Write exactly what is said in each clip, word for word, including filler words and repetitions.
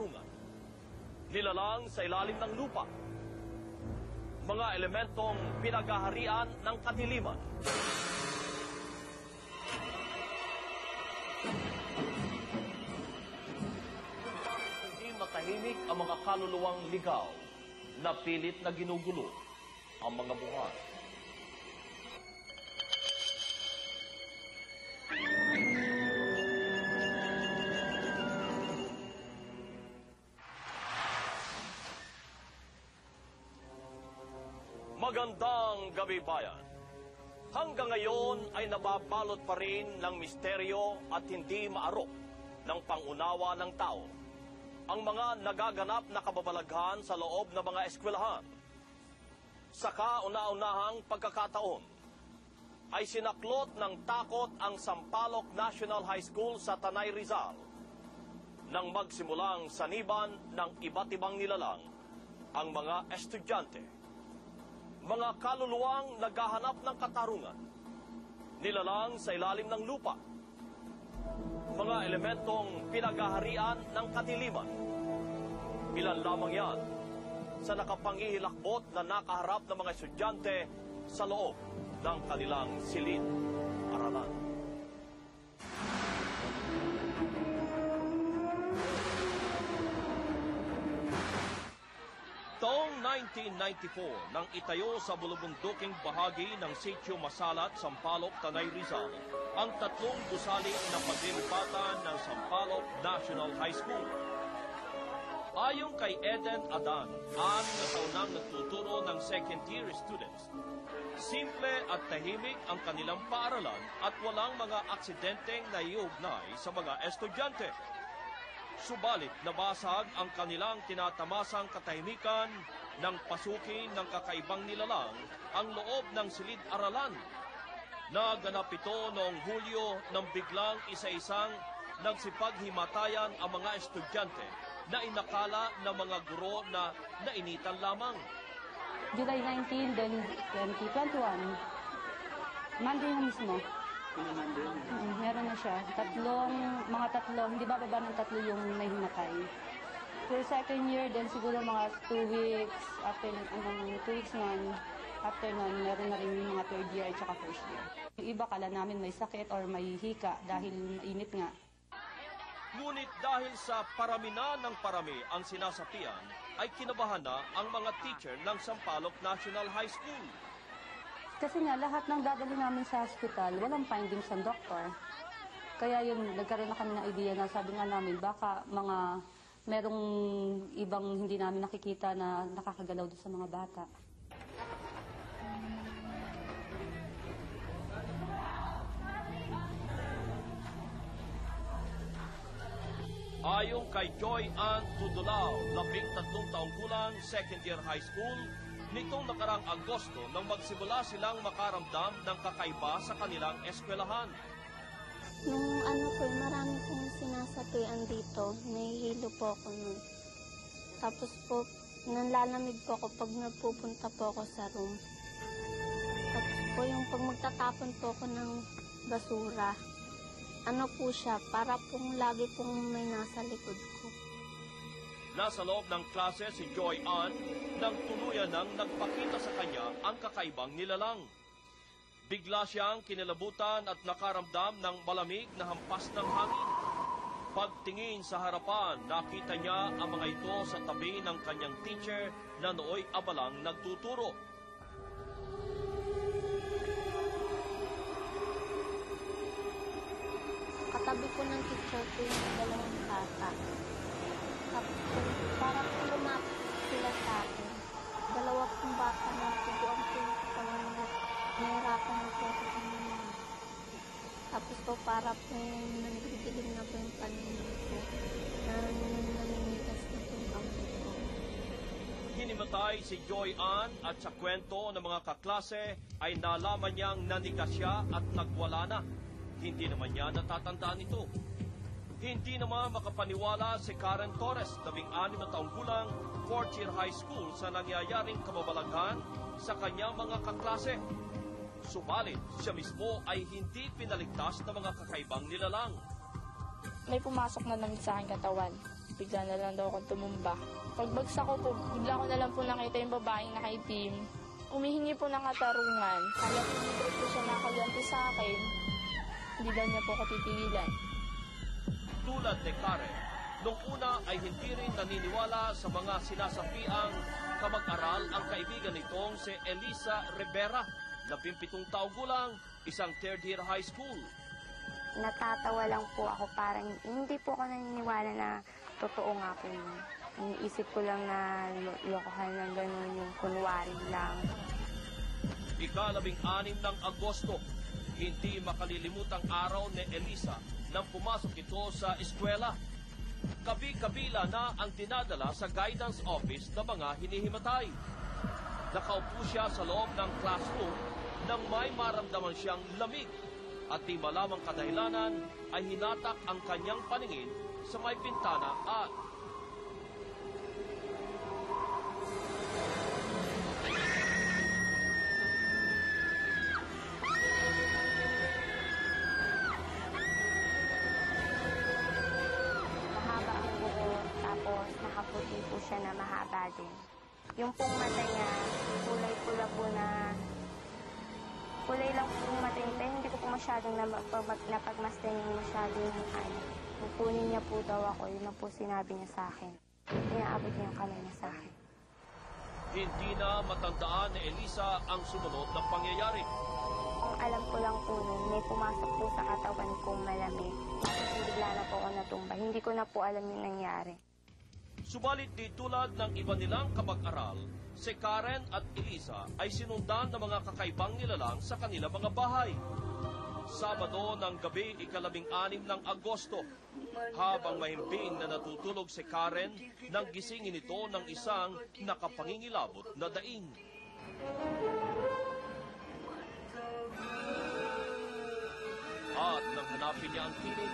karungan, nilalang sa ilalim ng lupa, mga elementong pinaghaharian ng kadiliman. Hindi matahimik ang mga kaluluwang ligaw na pilit na ginugulo ang mga buhay. Magandang gabi, bayan. Hanggang ngayon ay nababalot pa rin ng misteryo at hindi maarok ng pangunawa ng tao ang mga nagaganap na kababalaghan sa loob ng mga eskwelahan. Sa kauna-unahang pagkakataon, ay sinaklot ng takot ang Sampaloc National High School sa Tanay Rizal nang magsimulang saniban ng iba't ibang nilalang ang mga estudyante. Mga kaluluwang naghahanap ng katarungan, nilalang sa ilalim ng lupa, mga elementong pinaghaharian ng kadiliman. Ilan lamang yan sa nakapangihilakbot na nakaharap ng mga estudyante sa loob ng kanilang silid aralan. Taong nineteen ninety-four, nang itayo sa bulubunduking bahagi ng Sitio Masalat, Sampaloc, Tanay Rizal, ang tatlong gusali na paglilipatan ng Sampaloc National High School. Ayon kay Eden Adan, ang nataunang nagtuturo ng second-year students, simple at tahimik ang kanilang paaralan at walang mga aksidenteng naiugnay sa mga estudyante. Subalit, nabasag ang kanilang tinatamasang katahimikan nang pasukin ng kakaibang nilalang ang loob ng silid-aralan. Naganap ito noong Hulyo nang biglang isa-isang nagsipaghimatayan ang mga estudyante na inakala ng mga guro na nainitan lamang. July nineteenth, twenty twenty-one, Monday na mismo. Mm, meron na siya. Tatlong, mga tatlong, di ba baba ng tatlo yung may hinatay? For second year, then siguro mga two weeks, after um, two weeks nun, after nun, meron na rin yung mga third year at saka first year. Yung iba kala namin may sakit or may hika dahil mainit nga. Ngunit dahil sa paramina ng parami ang sinasapian, ay kinabahan na ang mga teacher ng Sampaloc National High School. Kasi nga, lahat ng dadali namin sa hospital, walang findings ng doktor. Kaya yun, nagkaroon na kami ng idea na sabi nga namin, baka mga merong ibang hindi namin nakikita na nakakagalaw doon sa mga bata. Ayon kay Joy Ann Tudlaw, labing tatlong taong kulang, second year high school, nitong nakarang Agosto nang magsimula silang makaramdam ng kakaiba sa kanilang eskwelahan. Nung ano po, marami kong sinasatuyan dito. Nahihilo po ako nun. Tapos po, nanlalamig po ako pag nagpupunta po ako sa room. Tapos po, yung pag magtatapon po ako ng basura, ano po siya, para pong lagi pong may nasa likod ko. Nasa loob ng klase si Joy Ann nang tuluyan nang nagpakita sa kanya ang kakaibang nilalang. Bigla siyang kinilabutan at nakaramdam ng malamig na hampas ng hangin. Pagtingin sa harapan, nakita niya ang mga ito sa tabi ng kanyang teacher na nooy abalang nagtuturo. Katabi ko ng teacher ko yung dalawang bata. Parang lumapit sila sa akin. Dalawa kong bata na sigo ang pinagpangangit. Nahirapan na siya sa kanina. Tapos po para po yung nandigilim na po yung paningin ko. Naninigas na po yung amin ko. Hinimatay si Joy Ann at sa kwento ng mga kaklase ay nalaman niyang nanigas siya at nagwala na. Hindi naman niya natatandaan ito. Hindi naman makapaniwala si Karen Torres, labing anim na taong gulang, fourth year high school sa nangyayaring kababalaghan sa kanyang mga kaklase. Subalit, siya mismo ay hindi pinaligtas ng mga kakaibang nilalang. May pumasok na namin sa aking katawan. bigla na lang daw akong tumumba. Pagbagsak ko po, bigla ko na lang po nakita yung babaeng nakaitim. Umihingi po ng katarungan. Kaya piniprit po siya nakaganti sa akin. Hindi daw niya po ako titigilan. Tulad ni Karen, noong una ay hindi rin naniniwala sa mga sinasapiang kamag-aral ang kaibigan nitong si Elisa Rivera, labing pitong taong gulang, isang third-year high school. Natatawa lang po ako, parang hindi po ako naniniwala na totoo nga po yun. Iniisip ko lang na lokohan ng gano'n yung kunwari lang. Ikalabing-anim ng Agosto, hindi makalilimutang araw ni Elisa nang pumasok ito sa eskwela. Kabi-kabila na ang dinadala sa guidance office na mga hinihimatay. Nakaupo siya sa loob ng classroom nang may maramdaman siyang lamig. At di malamang kadahilanan ay hinatak ang kanyang paningin sa may pintana at... Mahaba ang buko, tapos nakaputi po siya na mahaba din. Yung pong mata niya, kulay-pula po na... Kulay lang po yung matintay, hindi ko po masyadong napagmasdan yung masyadong yung ano. Pupunin niya po daw ako, yun na po sinabi niya sa akin. Inaabot niya yung kamay niya sa akin. Hindi na matandaan ni Elisa ang sumunod na pangyayari. Ang alam ko lang po nun, may pumasok po sa katawan kong malamig. Bigla na po ako natumba, hindi ko na po alam yung nangyari. Subalit di tulad ng iba nilang kabag-aral, si Karen at Elisa ay sinundan ng mga kakaibang nilalang sa kanila mga bahay. Sabado ng gabi, ikalabing-anim ng Agosto, habang mahimbing na natutulog si Karen, nang gisingin ito ng isang nakapangingilabot na daing. At nang hanapin niya ang tinig,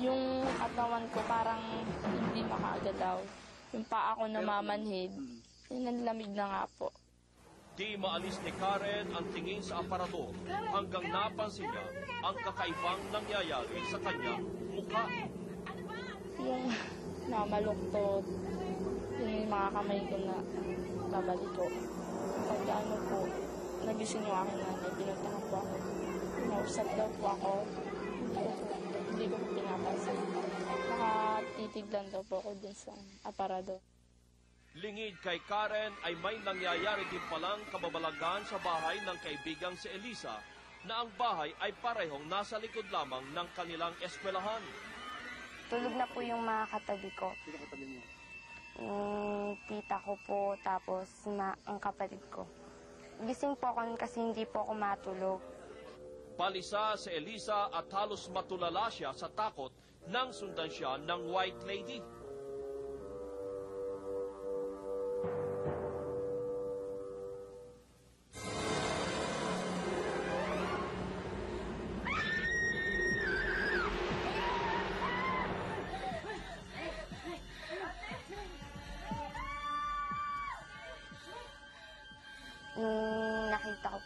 yung katawan ko parang hindi makagalaw. Yung paa ko namamanhid. Yung nanlamig na nga po. Di maalis ni Karen ang tingin sa aparador hanggang napansin niya ang kakaibang nangyayari sa kanyang mukha. Yung namaluktot, yung mga kamay ko na babaliko. Pagkaano po, nagising yung aking nanay, pinuntahan po ako. Nausap daw po ako. Hindi ko pinapansin. Nakatitiglan daw po ako dun sa aparador. Lingid kay Karen ay may nangyayari din palang kababalagan sa bahay ng kaibigang si Elisa na ang bahay ay parehong nasa likod lamang ng kanilang eskwelahan. Tulog na po yung mga katabi ko. Sino katabi mo? Yung tita ko po, tapos na ang kapatid ko. Gising po ako kasi hindi po ako matulog. Palisa si Elisa at halos matulala siya sa takot nang sundan siya ng white lady.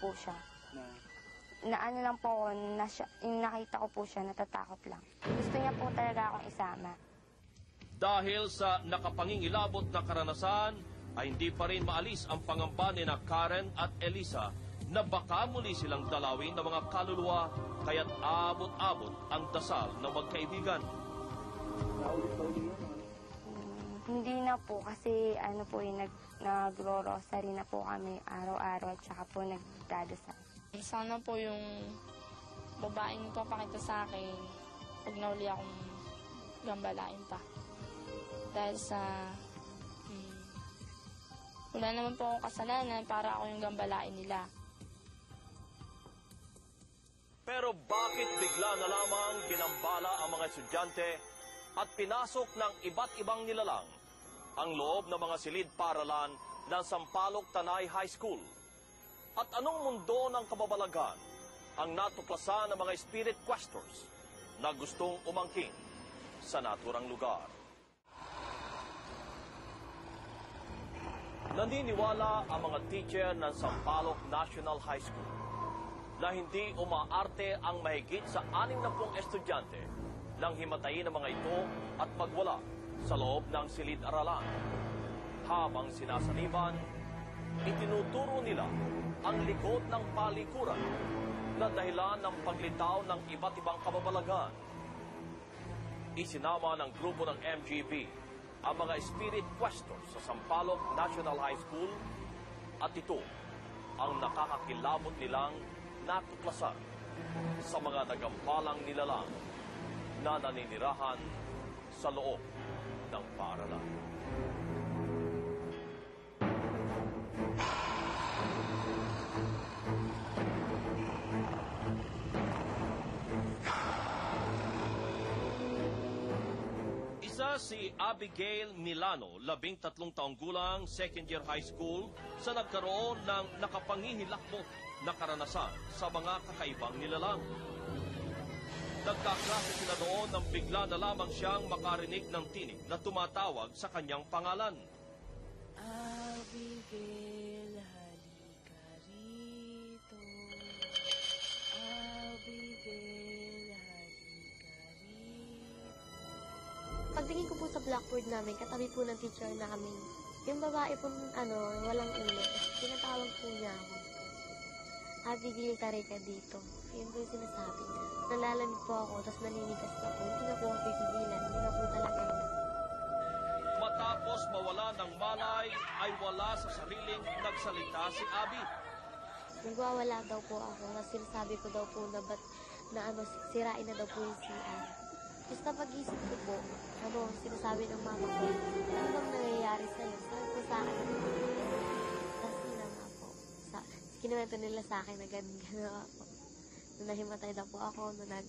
Po siya. Na ano lang po ako, na siya, nakita ko po siya, natatakot lang. Gusto niya po talaga akong isama. Dahil sa nakapangingilabot na karanasan, ay hindi pa rin maalis ang pangamba ni na Karen at Elisa na baka muli silang dalawin ng mga kaluluwa, kaya't abot-abot ang dasal ng magkaibigan. Hmm, hindi na po kasi ano po yung nag... Nagro-rosary na po kami araw-araw at saka po nagdadasal. Sana po yung babaeng papakita sa akin pag nauli akong gambalain pa. Dahil sa... Hmm, wala naman po akong kasalanan para ako yung gambalain nila. Pero bakit bigla na lamang ginambala ang mga estudyante at pinasok ng iba't ibang nilalang ang loob ng mga silid-paralan ng Sampaloc Tanay High School? At anong mundo ng kababalagan ang natuklasan ng mga spirit questors na gustong umangking sa naturang lugar? Naniniwala ang mga teacher ng Sampaloc National High School na hindi umaarte ang mahigit sa anim na pung estudyante nang himatayin ng mga ito at magwala sa loob ng silid-aralan. Habang sinasaniban, itinuturo nila ang likod ng palikuran na dahilan ng paglitaw ng iba't ibang kababalagan. Isinama ng grupo ng M G B ang mga spirit questors sa Sampaloc National High School at ito ang nakakakilabot nilang natuklasan sa mga nagampalang nilalang na naninirahan sa loob ng paaralan. Si Abigail Milano, labing tatlong taong gulang, second year high school, sa nagkaroon ng nakapangihilakbot na karanasan sa mga kakaibang nilalang. Nagkaklase sila doon nang bigla na lamang siyang makarinig ng tinig na tumatawag sa kanyang pangalan. Abigail, halika rito. Abigail. Pagtingin ko po sa blackboard namin, katabi po ng teacher na kami. Yung babae po, ano, walang ulo. Pinatawag po niya ako. Abigail, tari ka dito. Yun po yung sinasabi niya. Nalalamig po ako, tapos naninigas na po. Hindi na po ang pipigilan. Hindi na po talaga yun. Matapos mawala ng malay, ay wala sa sariling nagsalita si Abi. Nagwawala daw po ako. Mas sinasabi ko daw po na, bat, na ano, sirain na daw po yung C R. Basta pag-isip ko po, ano ang sinasabi ng mama ko, ano bang nangyayari sa'yo? Sabi ko sa akin. Tapos nila nga po. Sa, kinuwento nila sa akin na gano'n ako. Nung nahimatay na po ako, nung nag,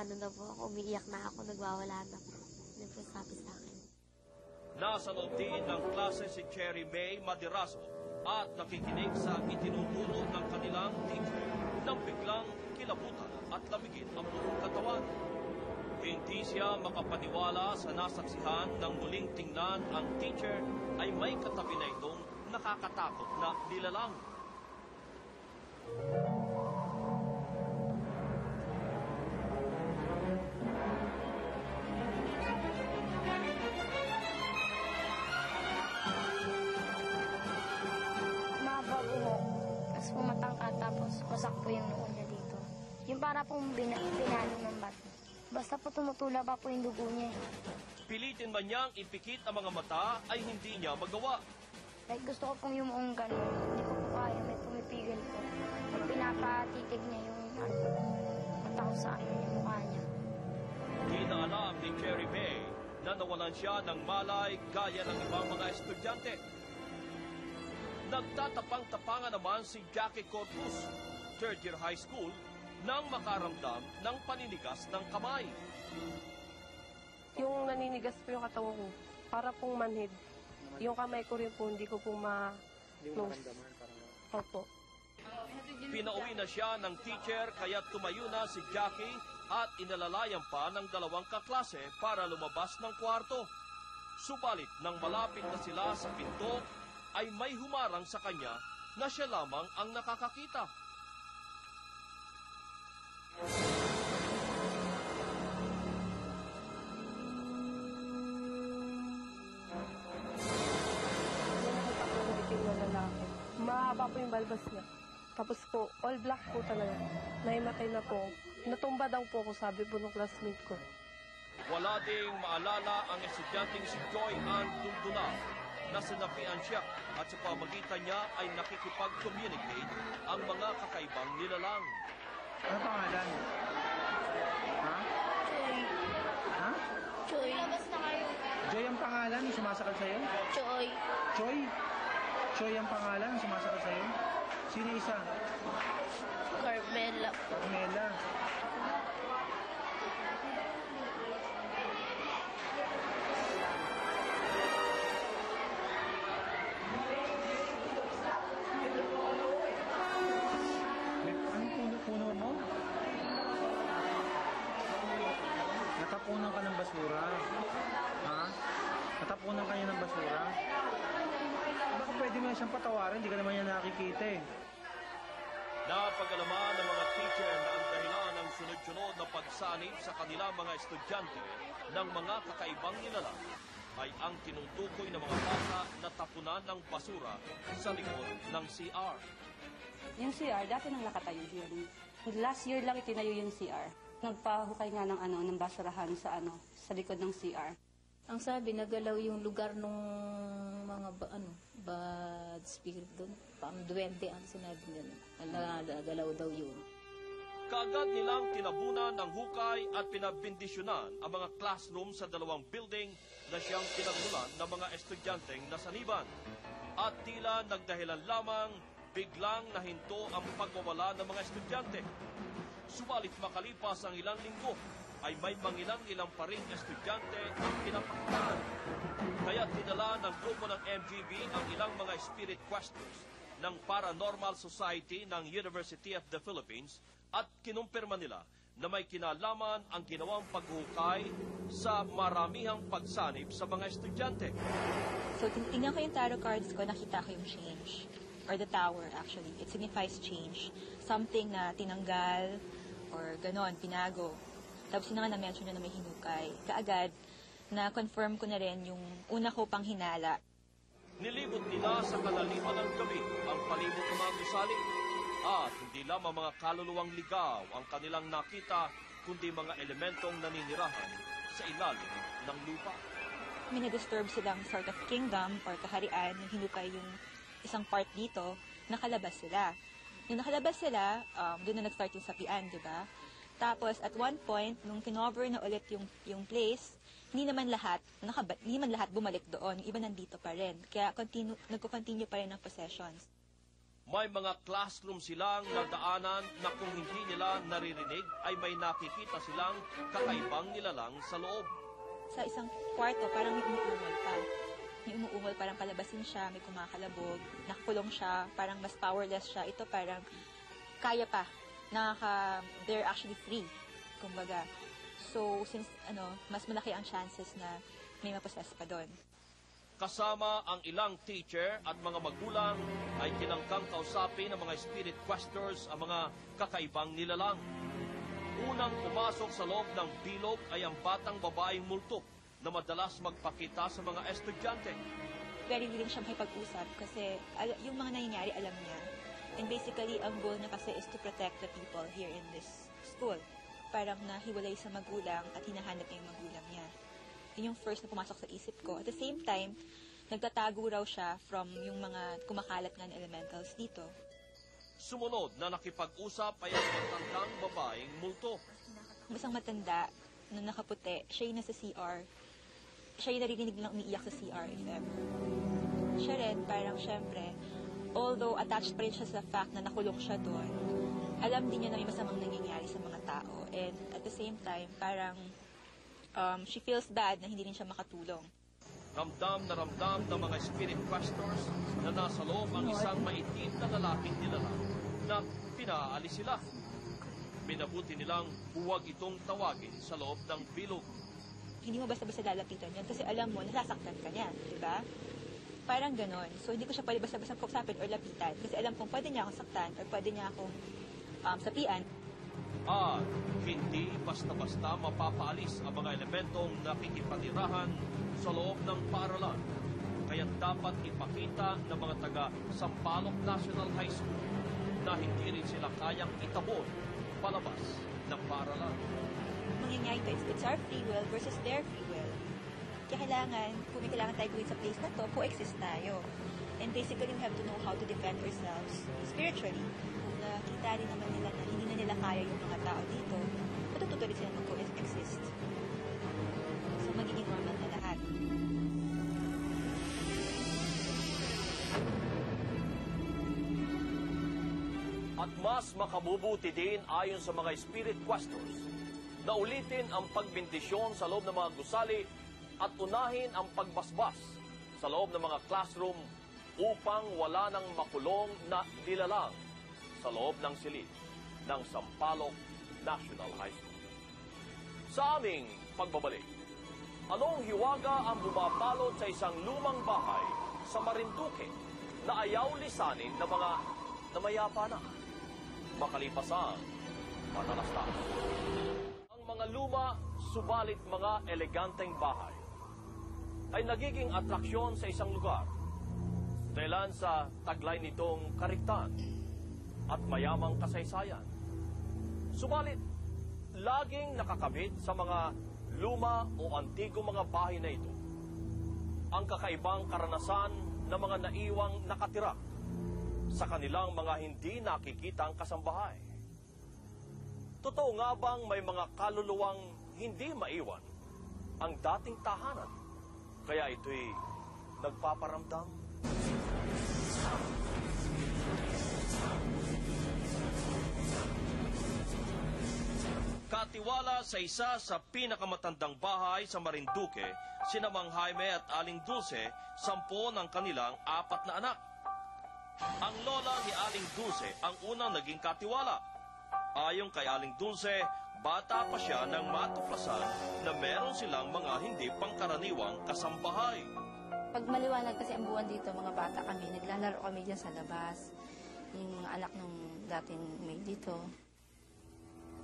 ano na po ako, umiiyak na ako, nagwawala na po. Nung po sabi sa akin. Nasa loob din ng klase si Cherry May Maderaso at nakikinig sa itinuturo ng kanilang teacher nang biglang kilabutan at lamigin ang buong katawan. Hindi siya makapaniwala sa nasaksihan nang muling tingnan ang teacher ay may katabi na itong nakakatakot na nilalang. Mabago ho. Tapos pumatangka tapos pasak po yung noon niya dito. Yung para pong binalo ng bato. Basta po tumutula ba po yung dugo niya. Pilitin man niyang ipikit ang mga mata ay hindi niya magawa. Like gusto ko pong yumuong gano'n. Hindi ko po kaya. May pumipigil ko. Pinapatitig niya yung ano, mata ko sa akin yung mukha niya. Di na alam ni Cherry May na nawalan siya ng malay gaya ng ibang mga estudyante. Nagtatapang-tapangan naman si Jackie Cortus, third year high school, nang makaramdam ng paninigas ng kamay. Yung naninigas po yung katawan ko, para pong manhid. Yung kamay ko rin po, hindi ko po ma-close. Opo. Pinauwi na siya ng teacher, kaya tumayo na si Jackie at inalalayan pa ng dalawang kaklase para lumabas ng kwarto. Subalit, nang malapit na sila sa pinto, ay may humarang sa kanya na siya lamang ang nakakakita. Mahaba po yung balbas niya. Tapos po, all black po talaga. Nahimatay na po. Natumba daw po ako, sabi po ng classmate ko. Wala ding maalala ang estudyanteng si Joy Ann Tudlaw na sinapian siya at sa pamagitan niya ay nakikipag-communicate ang mga kakaibang nilalang. Ano pangalan? Ha? Joy. Ha? Joy. Joy ang pangalan, yung sumasakal sa'yo? Joy. Joy? Joy ang pangalan, yung sumasakal sa'yo? Sino isa? Carmela. Carmela. basura? Ha? Natapunan kayo ng basura? Baka pwede mo siyang patawarin, hindi ka naman niya nakikita eh. Napagalaman ng mga teacher na ang dahilan ng sunod-sunod na pagsanib sa kanila mga estudyante ng mga kakaibang nilalang ay ang tinutukoy ng mga bata na tapunan ng basura sa likod ng C R. Yung C R, dati nang nakatayo yun. Last year lang itinayo yung C R. Nagpahukay nga ng, ano, ng basurahan sa, ano, sa likod ng C R. Ang sabi, nagalaw yung lugar ng mga ba, ano, bad spirit doon. Pang-duwente ang sinabi nila. Nagalaw daw yun. Kaagad nilang tinabunan ng hukay at pinabindisyonan ang mga classroom sa dalawang building na siyang pinagmulan ng mga estudyanteng nasaniban. At tila nagdahilan lamang, biglang nahinto ang pagwawala ng mga estudyante. Subalit makalipas ang ilang linggo, ay may mangilang-ilang pa ring estudyante ang pinapakitahan. Kaya tinala ng grupo ng M G B ang ilang mga spirit questers ng Paranormal Society ng University of the Philippines at kinumpirma nila na may kinalaman ang ginawang paghukay sa maramihang pagsanib sa mga estudyante. So, tingnan ko yung tarot cards ko, nakita ko yung change, or the tower actually. It signifies change. Something na tinanggal or gano'n, pinago. Tapos yun na nga na-mention na may hinukay. Kaagad, na-confirm ko na rin yung una ko pang hinala. Nilibot nila sa kalaliman ng gabi ang palibot ng mga gusali. At hindi lamang mga kaluluwang ligaw ang kanilang nakita, kundi mga elementong naninirahan sa ilalim ng lupa. May na-disturb silang sort of kingdom or kaharian ng hinukay yung isang part dito, nakalabas sila. Nung nakalabas sila, um, doon na nag-start yung sapian, di ba? Tapos, at one point, nung kinover na ulit yung, yung place, hindi naman lahat, nakaba, hindi man lahat bumalik doon. Yung iba nandito pa rin. Kaya continue, nagko-continue pa rin ang possessions. May mga classroom silang nadaanan na kung hindi nila naririnig, ay may nakikita silang kakaibang nilalang sa loob. Sa isang kwarto, parang may umuungol pa. May umuungol, parang palabasin siya, may kumakalabog, nakakulong siya, parang mas powerless siya. Ito parang kaya pa. Nakaka, they're actually free, kumbaga. So, since, ano, mas malaki ang chances na may mapossess pa doon. Kasama ang ilang teacher at mga magulang ay kinangkang kausapin ng mga spirit questors ang mga kakaibang nilalang. Unang pumasok sa loob ng bilog ay ang batang babaeng multo na madalas magpakita sa mga estudyante. Very willing siya makipag-usap kasi yung mga nangyayari alam niya. And basically, ang goal na kasi is to protect the people here in this school. Parang nahiwalay sa magulang at hinahanap niya yung magulang niya. Yun yung first na pumasok sa isip ko. At the same time, nagtatago raw siya from yung mga kumakalat ng elementals dito. Sumunod na nakipag-usap ay ang matandang babaeng multo. Isang matanda na nakaputi, siya yung nasa C R. Siya yung narinig lang umiiyak sa C R if ever. Siya rin, parang syempre, although attached pa rin siya sa fact na nakulong siya doon, alam din niya na may masamang nangyayari sa mga tao. And at the same time, parang um, she feels bad na hindi rin siya makatulong. Ramdam na ramdam ng mga spirit pastors na nasa loob ang isang maitim na lalaking nilalang na pinaalis sila. Minabuti nilang huwag itong tawagin sa loob ng bilog. Hindi mo basta-basta lalapitan yan kasi alam mo, nasasaktan ka niya, di ba? Parang ganon. So, hindi ko siya pwede basta-basta kausapin o lapitan kasi alam kong pwede niya akong saktan o pwede niya akong um, sapian. At hindi basta-basta mapapaalis ang mga elementong nakikipatirahan sa loob ng paaralan. Kaya dapat ipakita ng mga taga Sampaloc National High School na hindi rin sila kayang itabon palabas ng paaralan. Mangyayari ito, it's, it's our free will versus their free will. Kaya kailangan, kung may kailangan tayo gawin sa place na to, co-exist tayo. And basically, we have to know how to defend ourselves spiritually. Kung nakita rin naman nila na hindi na nila kaya yung mga tao dito, matututo rin sila mag-co-exist. So, magiging normal na lahat. At mas makabubuti din ayon sa mga spirit questors na ulitin ang pagbindisyon sa loob ng mga gusali at unahin ang pagbasbas sa loob ng mga classroom upang wala nang makulong na nilalang sa loob ng silid ng Sampaloc National High School. Sa aming pagbabalik, anong hiwaga ang bumabalot sa isang lumang bahay sa Marinduque na ayaw lisanin ng mga namayapa na makalipas ang manalastas. Ang mga luma, subalit mga eleganteng bahay ay nagiging atraksyon sa isang lugar dahilan sa taglay nitong kariktaan at mayamang kasaysayan. Subalit, laging nakakabit sa mga luma o antigo mga bahay na ito ang kakaibang karanasan ng mga naiwang nakatira sa kanilang mga hindi nakikitang kasambahay. Totoo nga bang may mga kaluluwang hindi maiwan ang dating tahanan? Kaya ito'y nagpaparamdam. Katiwala sa isa sa pinakamatandang bahay sa Marinduque, sina Mang Jaime at Aling Dulce, sampo ng kanilang apat na anak. Ang lola ni Aling Dulce ang unang naging katiwala. Ayon kay Aling Dulce, bata pa siya nang matuklasan na meron silang mga hindi pangkaraniwang kasambahay. Pag maliwanag kasi ang buwan dito, mga bata kami, naglalaro kami dyan sa labas. Yung mga anak ng dating may dito.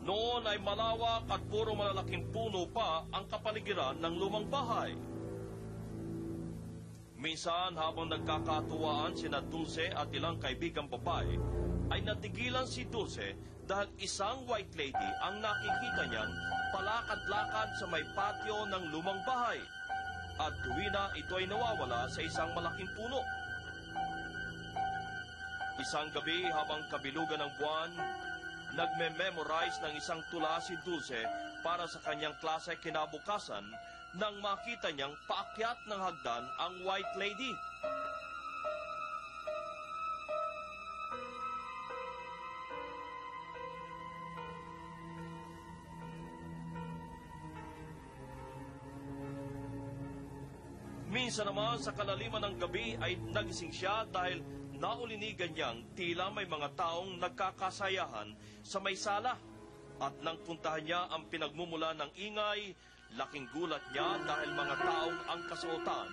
Noon ay malawak at puro malalaking puno pa ang kapaligiran ng lumang bahay. Minsan habang nagkakatuwaan sina Dulce at ilang kaibigang babae, ay natigilan si Dulce dahil isang white lady ang nakikita niyang palakad-lakad sa may patio ng lumang bahay. At duwina ito ay nawawala sa isang malaking puno. Isang gabi habang kabilugan ng buwan, nagme-memorize ng isang tula si Dulce para sa kanyang klase kinabukasan nang makita niyang paakyat ng hagdan ang white lady. Minsan naman sa kalaliman ng gabi ay nagising siya dahil naulinigan niyang tila may mga taong nagkakasayahan sa may sala. At nang puntahan niya ang pinagmumula ng ingay, laking gulat niya dahil mga taong ang kasuotan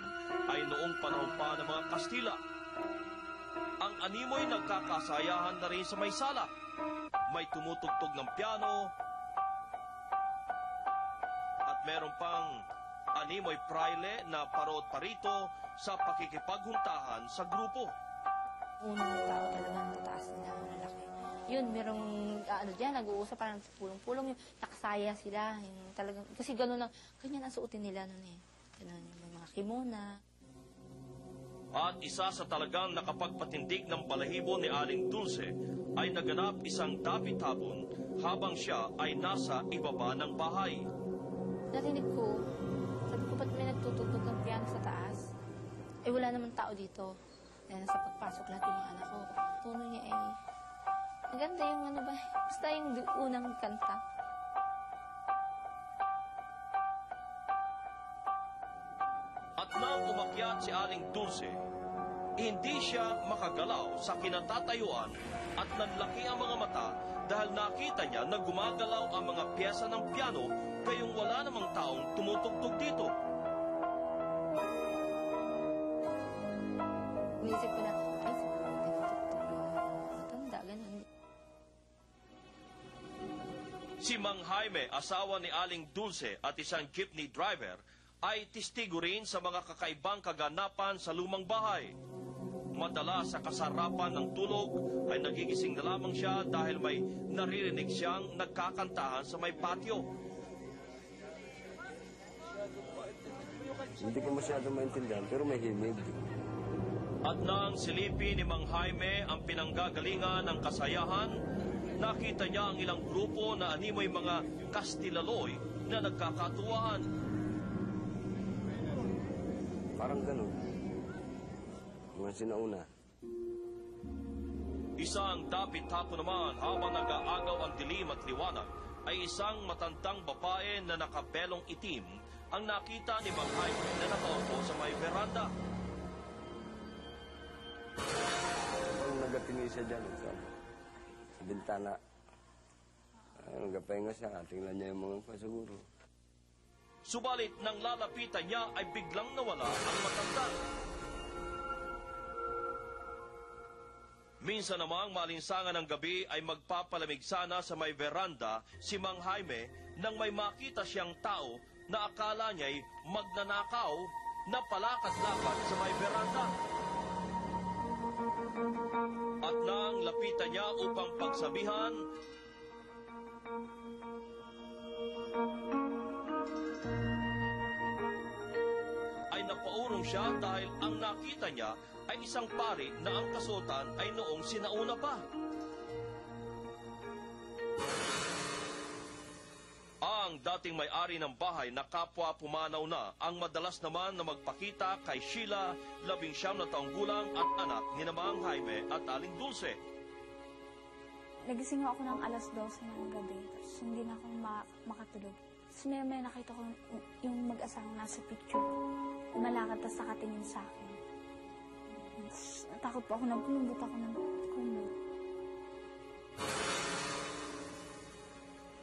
ay noong panahon pa ng mga Kastila. Ang animoy nagkakasayahan na rin sa may sala. May tumutugtog ng piano at meron pang animoy praile na parot parito sa pakikipaghuntahan sa grupo. Unang tao talagang mataas na lalaki. Yun, merong ano dyan, nag-uusap parang pulong-pulong. Yung nakasaya sila. Yung talagang, kasi gano'n lang, ganyan ang suotin nila nun eh. Ganun, may mga kimona. At isa sa talagang nakapagpatindig ng balahibo ni Aling Dulce ay naganap isang dapit-habon habang siya ay nasa ibaba ng bahay. Narinig ko, sabi ko, ba't may nagtutugtog ng piano sa taas? Eh, wala naman tao dito. Dahil nasa pagpasok lahat yung mga anak ko. Tuno niya ay, maganda yung ano ba, basta yung unang kanta. At nang umakyat si Aling Dulce, hindi siya makagalaw sa kinatatayuan at nanlaki ang mga mata dahil nakita niya na gumagalaw ang mga piyesa ng piano kayong wala namang taong tumutugtog dito. Inisip ko na, ay, siguro natin matanda, ganun. Si Mang Jaime, asawa ni Aling Dulce at isang jeepney driver, ay testigo rin sa mga kakaibang kaganapan sa lumang bahay. Madalas sa kasarapan ng tulog ay nagigising na lamang siya dahil may naririnig siyang nagkakantahan sa may patio. Hindi ko masyado maintindihan pero may himig. At nang silipin ni Mang Jaime ang pinanggagalingan ng kasayahan, nakita niya ang ilang grupo na animoy mga Kastilaloy na nagkakatuwaan. Parang ganun. Mga sinauna. Isang dapit-tapo naman habang nag-aagaw ang dilim at liwanag ay isang matandang babae na nakapelong itim ang nakita ni Mang Jaime na nakaupo sa may veranda. Ang nagatingin siya dyan, sa bintana. Nagapahinga siya, tingnan niya yung mga pasuguro. Subalit nang lalapitan niya ay biglang nawala ang matanda. Minsan namang malinsangan ng gabi ay magpapalamig sana sa may veranda si Mang Jaime nang may makita siyang tao na akala niya'y magnanakaw na palakat-lakat sa may veranda. At nang lapitan niya upang pagsabihan, ay napaurong siya dahil ang nakita niya ay isang pari na ang kasuotan ay noong sinauna pa. Ang dating may-ari ng bahay na kapwa pumanaw na ang madalas naman na magpakita kay Sheila, labing siyam na taong gulang at anak ni Mang Jaime at Aling Dulce. Nagising ako ng alas dose ng gabi, tapos hindi na ako ma makatulog. Tapos may, may nakita ko yung mag-asawang nasa picture. Malakad tas nakatingin sa akin. Tapos natakot po ako, nagkulungot ako ng kumot.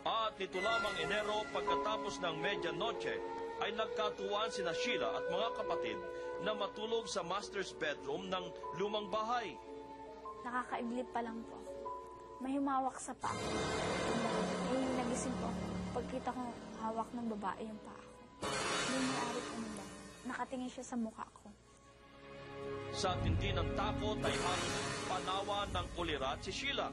At nito lamang Enero, pagkatapos ng medianoche, ay nagkatuwaan sina Sheila at mga kapatid na matulog sa master's bedroom ng lumang bahay. Nakakaiblit pa lang po. May humawak sa paa ko. Eh, nagising po. Pagkita ko, hawak ng babae yung paa ko. Lumayari po nila. Nakatingin siya sa mukha ko. Sa tindi ng takot ay halos panawa ng kulirat si Sheila.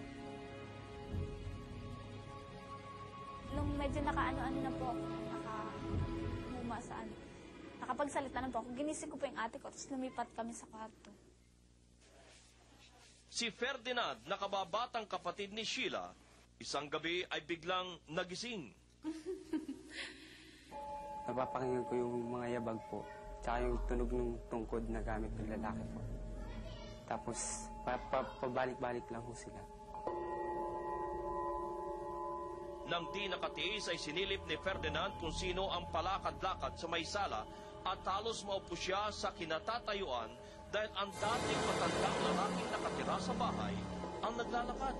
Nung medyo nakaano-ano na po ako, naka-muma sa ano, nakapagsalita na po ako, ginising ko po yung ate ko, tapos lumipat kami sa kwarto. Si Ferdinand, nakababatang kapatid ni Sheila, isang gabi ay biglang nagising. Napapakinggan ko yung mga yabag po, tsaka yung tunog ng tungkod na gamit ng lalaki po. Tapos, pabalik-balik lang ho sila. Nang di nakatiis ay sinilip ni Ferdinand kung sino ang palakad-lakad sa may sala at halos maupo siya sa kinatatayuan dahil ang dating matandang lalaking nakatira sa bahay ang naglalakad.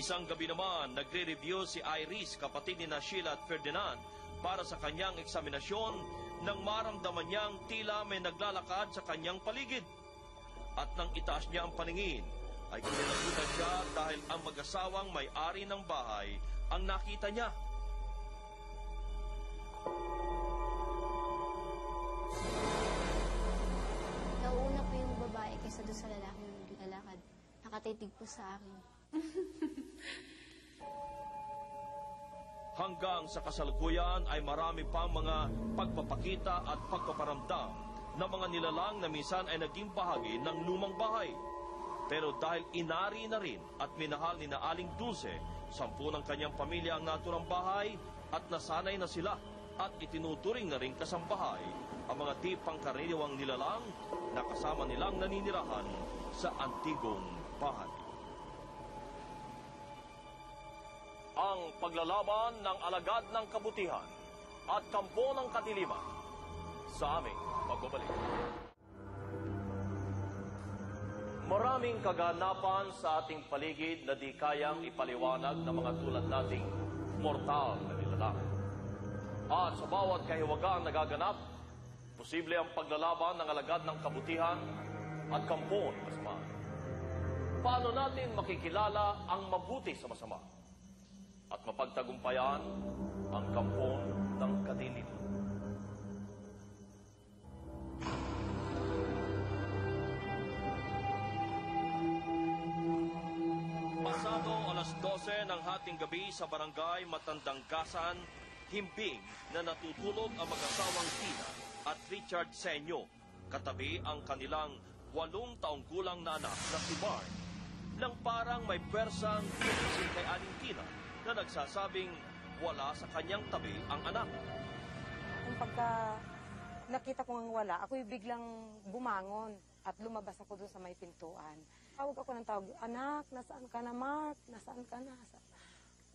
Isang gabi naman, nagre-review si Iris, kapatid ni Sheila at Ferdinand, para sa kanyang eksaminasyon nang maramdaman niyang tila may naglalakad sa kanyang paligid. At nang itaas niya ang paningin, ay kinilabutan siya dahil ang mag-asawang may-ari ng bahay ang nakita niya. Nauna po yung babae kaysa doon sa lalaki ng lalakad. Nakatitig po sa akin. Hanggang sa kasalukuyan ay marami pang mga pagpapakita at pagpaparamdam na mga nilalang na minsan ay naging bahagi ng lumang bahay. Pero dahil inari na rin at minahal ni na Aling Dulce, sampu ng kanyang pamilya ang naturang bahay at nasanay na sila at itinuturing na rin kasambahay ang mga di pangkaraniwang nilalang na kasama nilang naninirahan sa antigong bahay. Ang paglalaban ng alagad ng kabutihan at kampo ng kadiliman sa aming pagbabalik. Maraming kaganapan sa ating paligid na di kayang ipaliwanag ng mga tulad nating mortal na nilalang. At sa bawat kahiwagaan na gaganap, posible ang paglalaban ng alagad ng kabutihan at kampo ng masama. Paano natin makikilala ang mabuti sa masama at mapagtagumpayan ang kampo ng kadiliman? alas dose ng hating gabi sa Barangay Matandang Gasan, himbing na natutulog ang mag-asawang Tina at Richard Senyo, katabi ang kanilang walong taong gulang na anak na si Mark, nang parang may pwersang pinisip kay Aling Tina na nagsasabing wala sa kanyang tabi ang anak. Ang pagka nakita ko ngang wala, ako'y biglang bumangon at lumabas ako doon sa may pintuan. Tawag ako ng tawag, anak, nasaan ka na, Mark? Nasaan ka na?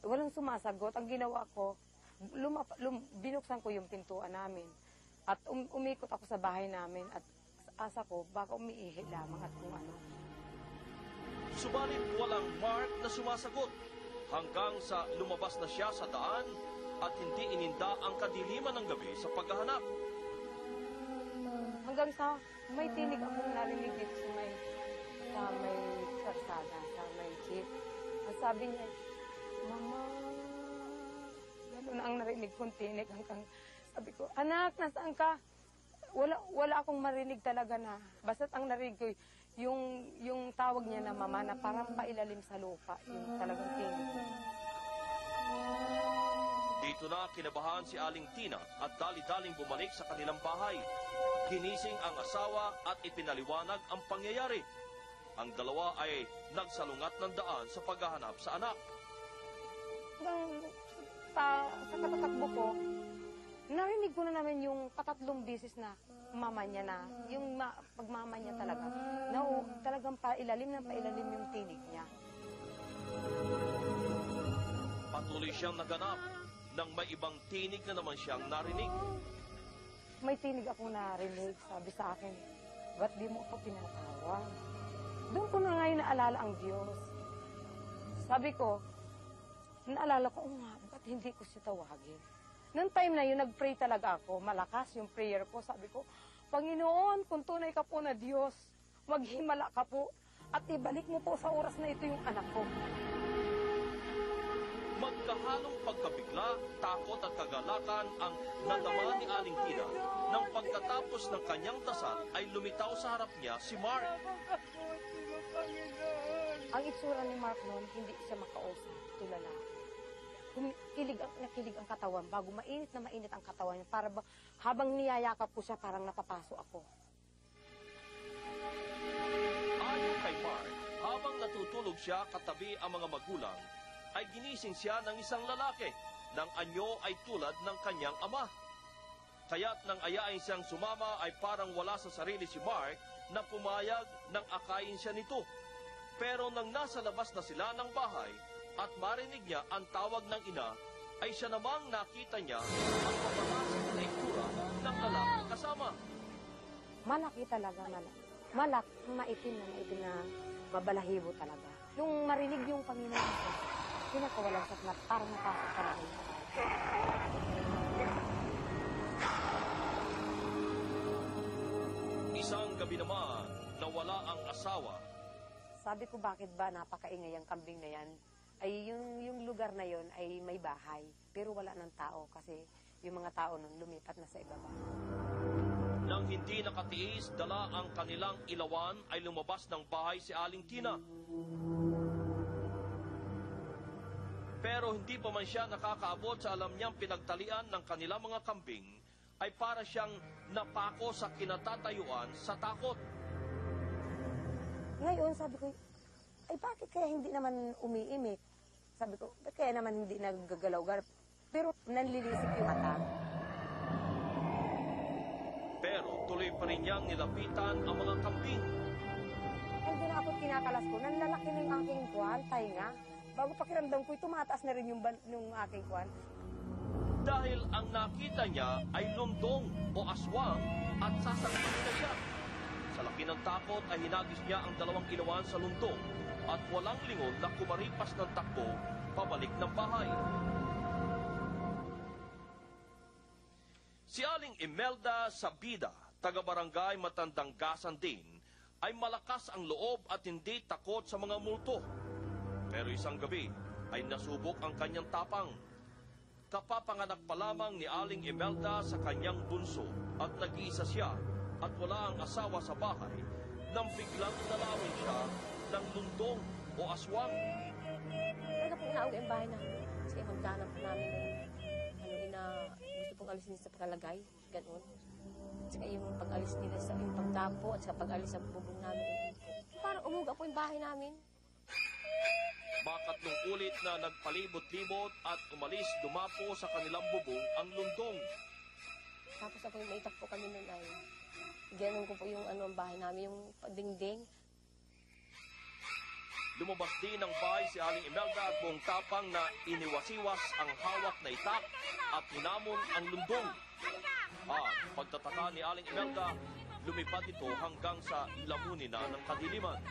Walang sumasagot. Ang ginawa ko, lumap, lum, binuksan ko yung pintuan namin. At um, umikot ako sa bahay namin. At asa ko, baka umiihi lamang at kung ano. Subalit walang Mark na sumasagot hanggang sa lumabas na siya sa daan at hindi ininda ang kadiliman ng gabi sa paghahanap. Hanggang sa may tinig akong narinig dito sa may, sa may sarsada, sa may jeep. Ang sabi niya, Mama, gano'n ang narinig kong tinig hanggang sabi ko, Anak, nasaan ka? Wala, wala akong marinig talaga na. Basta't ang narinig ko, yung, yung tawag niya na mama na parang pailalim sa lupa, yung talagang tinig. Dito na kinabahan si Aling Tina at dali-daling bumalik sa kanilang bahay. Ginising ang asawa at ipinaliwanag ang pangyayari. Ang dalawa ay nagsalungat ng daan sa paghahanap sa anak. Sa, sa katatakbo ko, narinig ko na namin yung patatlong bisis na mama niya na, yung ma, pagmama niya talaga, na o, talagang pailalim na pailalim yung tinig niya. Patuloy siyang naganap nang may ibang tinig na naman siyang narinig. May tinig akong narinig, sabi sa akin, ba't di mo ako pinatawag? Doon ko na ngayon naalala ang Diyos. Sabi ko, naalala ko, oh nga, ba't hindi ko siya tawagin? Noong time na yun, nag-pray talaga ako. Malakas yung prayer ko. Sabi ko, Panginoon, kung tunay ka po na Diyos, maghimala ka po at ibalik mo po sa oras na ito yung anak ko. Magkahalong pagkabigla, takot at kagalakan ang nadama ni Aling Tina. Nang pagkatapos ng kanyang dasal ay lumitaw sa harap niya si Mark. Ang itsura ni Mark noon, hindi siya makausap, tulala. Kilig ang, nakilig ang katawan, bago mainit na mainit ang katawan niya, para ba, habang niyayakap ko siya, parang napapaso ako. Ayon kay Mark, habang natutulog siya katabi ang mga magulang, ay ginising siya ng isang lalaki, ng anyo ay tulad ng kanyang ama. Kaya't nang ayain siyang sumama ay parang wala sa sarili si Mark na pumayag nang akayin siya nito. Pero nang nasa labas na sila ng bahay, at marinig niya ang tawag ng ina, ay siya namang nakita niya ang papangasang na ikura ng lalaking kasama. Malaki talaga, malaki. Malak, maitim na maitim na mabalahibo talaga. Nung marinig yung Panginoon ko, pinakawalan sa flat, parang napasok sa laki. Isang gabi naman, nawala ang asawa. Sabi ko, bakit ba napakaingay ang kambing na yan? Ay yung, yung lugar na yon ay may bahay, pero wala ng tao kasi yung mga tao nun lumipat na sa ibaba. Nang hindi nakatiis, dala ang kanilang ilawan ay lumabas ng bahay si Aling Tina. Pero hindi pa man siya nakakaabot sa alam niyang pinagtalian ng kanilang mga kambing, ay para siyang napako sa kinatatayuan sa takot. Ngayon sabi ko, ay bakit kaya hindi naman umiimik? Sabi ko, bakit kaya naman hindi naggagalaw-galaw? Pero nanlilisik yung mata. Pero tuloy pa rin niyang nilapitan ang mga kambing. Ang dinakot kinakalas ko, nanlalaki ng aking kwan, tainga. Bago pakiramdam ko, tumataas na rin yung, yung aking kwan. Dahil ang nakita niya ay lundong o aswang at sasaktan na siya. Sa laki ng takot ay hinagis niya ang dalawang ilawan sa lundong at walang lingon na kumaripas ng takbo pabalik ng bahay. Si Aling Imelda Sabida, taga Barangay Matandang Gasan din, ay malakas ang loob at hindi takot sa mga multo. Pero isang gabi ay nasubok ang kanyang tapang. Kapapanganak pa lamang ni Aling Imelda sa kanyang bunso at nag-iisa siya at wala ang asawa sa bahay nang biglang nalawin siya ng lundong o aswang. Kaya po inaawag ang bahay namin. Kasi hangganan po namin ano ina, gusto pong alisin nila sa pakalagay. Ganoon. At saka yung pag-alis nila sa yung pagtapo at saka pag-alis sa bubong namin. Parang umuga po yung bahay namin. Bakit nung ulit na nagpalibot-libot at umalis dumapo sa kanilang bubong ang lundong. Tapos ako yung maitak po kami nun ay ganun ko po yung ano, bahay namin, yung dingding. Lumabas din ng bahay si Aling Imelda at buong tapang na iniwasiwas ang hawak na itak at hinamon ang lundong. Ah, pagtataka ni Aling Imelda, lumipad ito hanggang sa lamunin na ng kadiliman.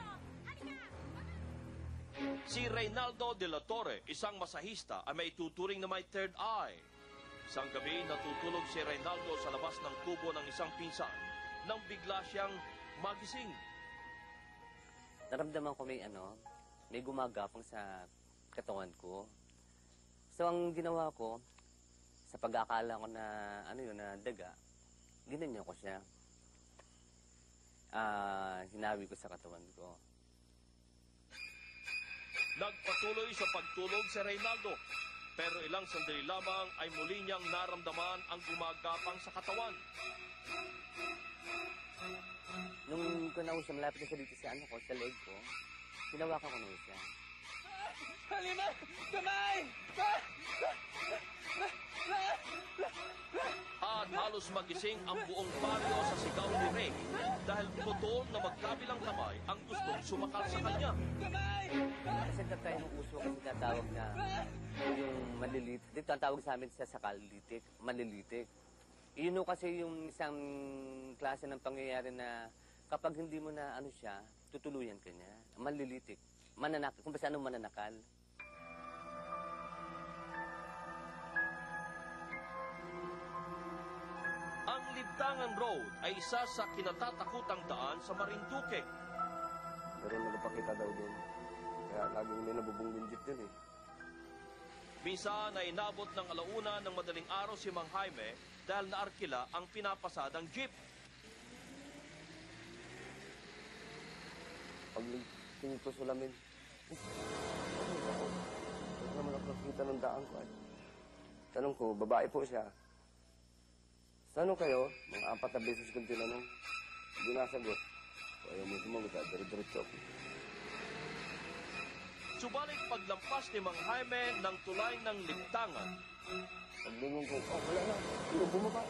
Si Reynaldo de la Torre, isang masahista, ay may tuturing na may third eye. Isang gabi, natutulog si Reynaldo sa labas ng kubo ng isang pinsan nang bigla siyang magising. Naramdaman ko may ano, may gumagapang sa katawan ko. So ang ginawa ko, sa pag-akala ko na ano yun, na daga, ginanyan ko siya. Ah, hinawi ko sa katawan ko. Nagpatuloy sa pagtulog si Reynaldo, pero ilang sandali lamang ay muli niyang naramdaman ang gumagapang sa katawan. Nung kunaw siya, malapit na siya dito sa ano ko, sa leg ko, hinawakan ko na siya. Halima! Kamay! At halos magising ang buong baryo sa sigaw ni Rey dahil totoo na magkabilang kamay ang gustong sumakal sa kanya. Kamay! Kasi tayo ng uso kasi tinatawag na yung malilitik. Dito ang tawag sa amin sa sakalitik, malilitik. Iyon kasi yung isang klase ng pangyayari na kapag hindi mo na ano siya, tutuluyan ka niya. Malilitik. Mananakal, kung paano mananakal. Ang Libdangan Road ay isa sa kinatatakutang daan sa Marinduque. Pero nagpakita daw din. Kaya laging may nabubunggan jeep din eh. Minsan ay inabot ng alauna ng madaling araw si Mang Jaime dahil naarkila ang pinapasadang jeep. Pag-lip. Tingin ko sulamin. Ito naman ako nakikita ng daan ko. Ay. Tanong ko, babae po siya. Saan kayo? Mga apat na beses kong tinanong. Hindi nasagot. So, ayaw mo sumagot. Dari-diretso ako. Subalit paglampas ni Mang Jaime ng tulay ng Libtangan. Paglingon ko, oh, wala na. Ilo bumaba.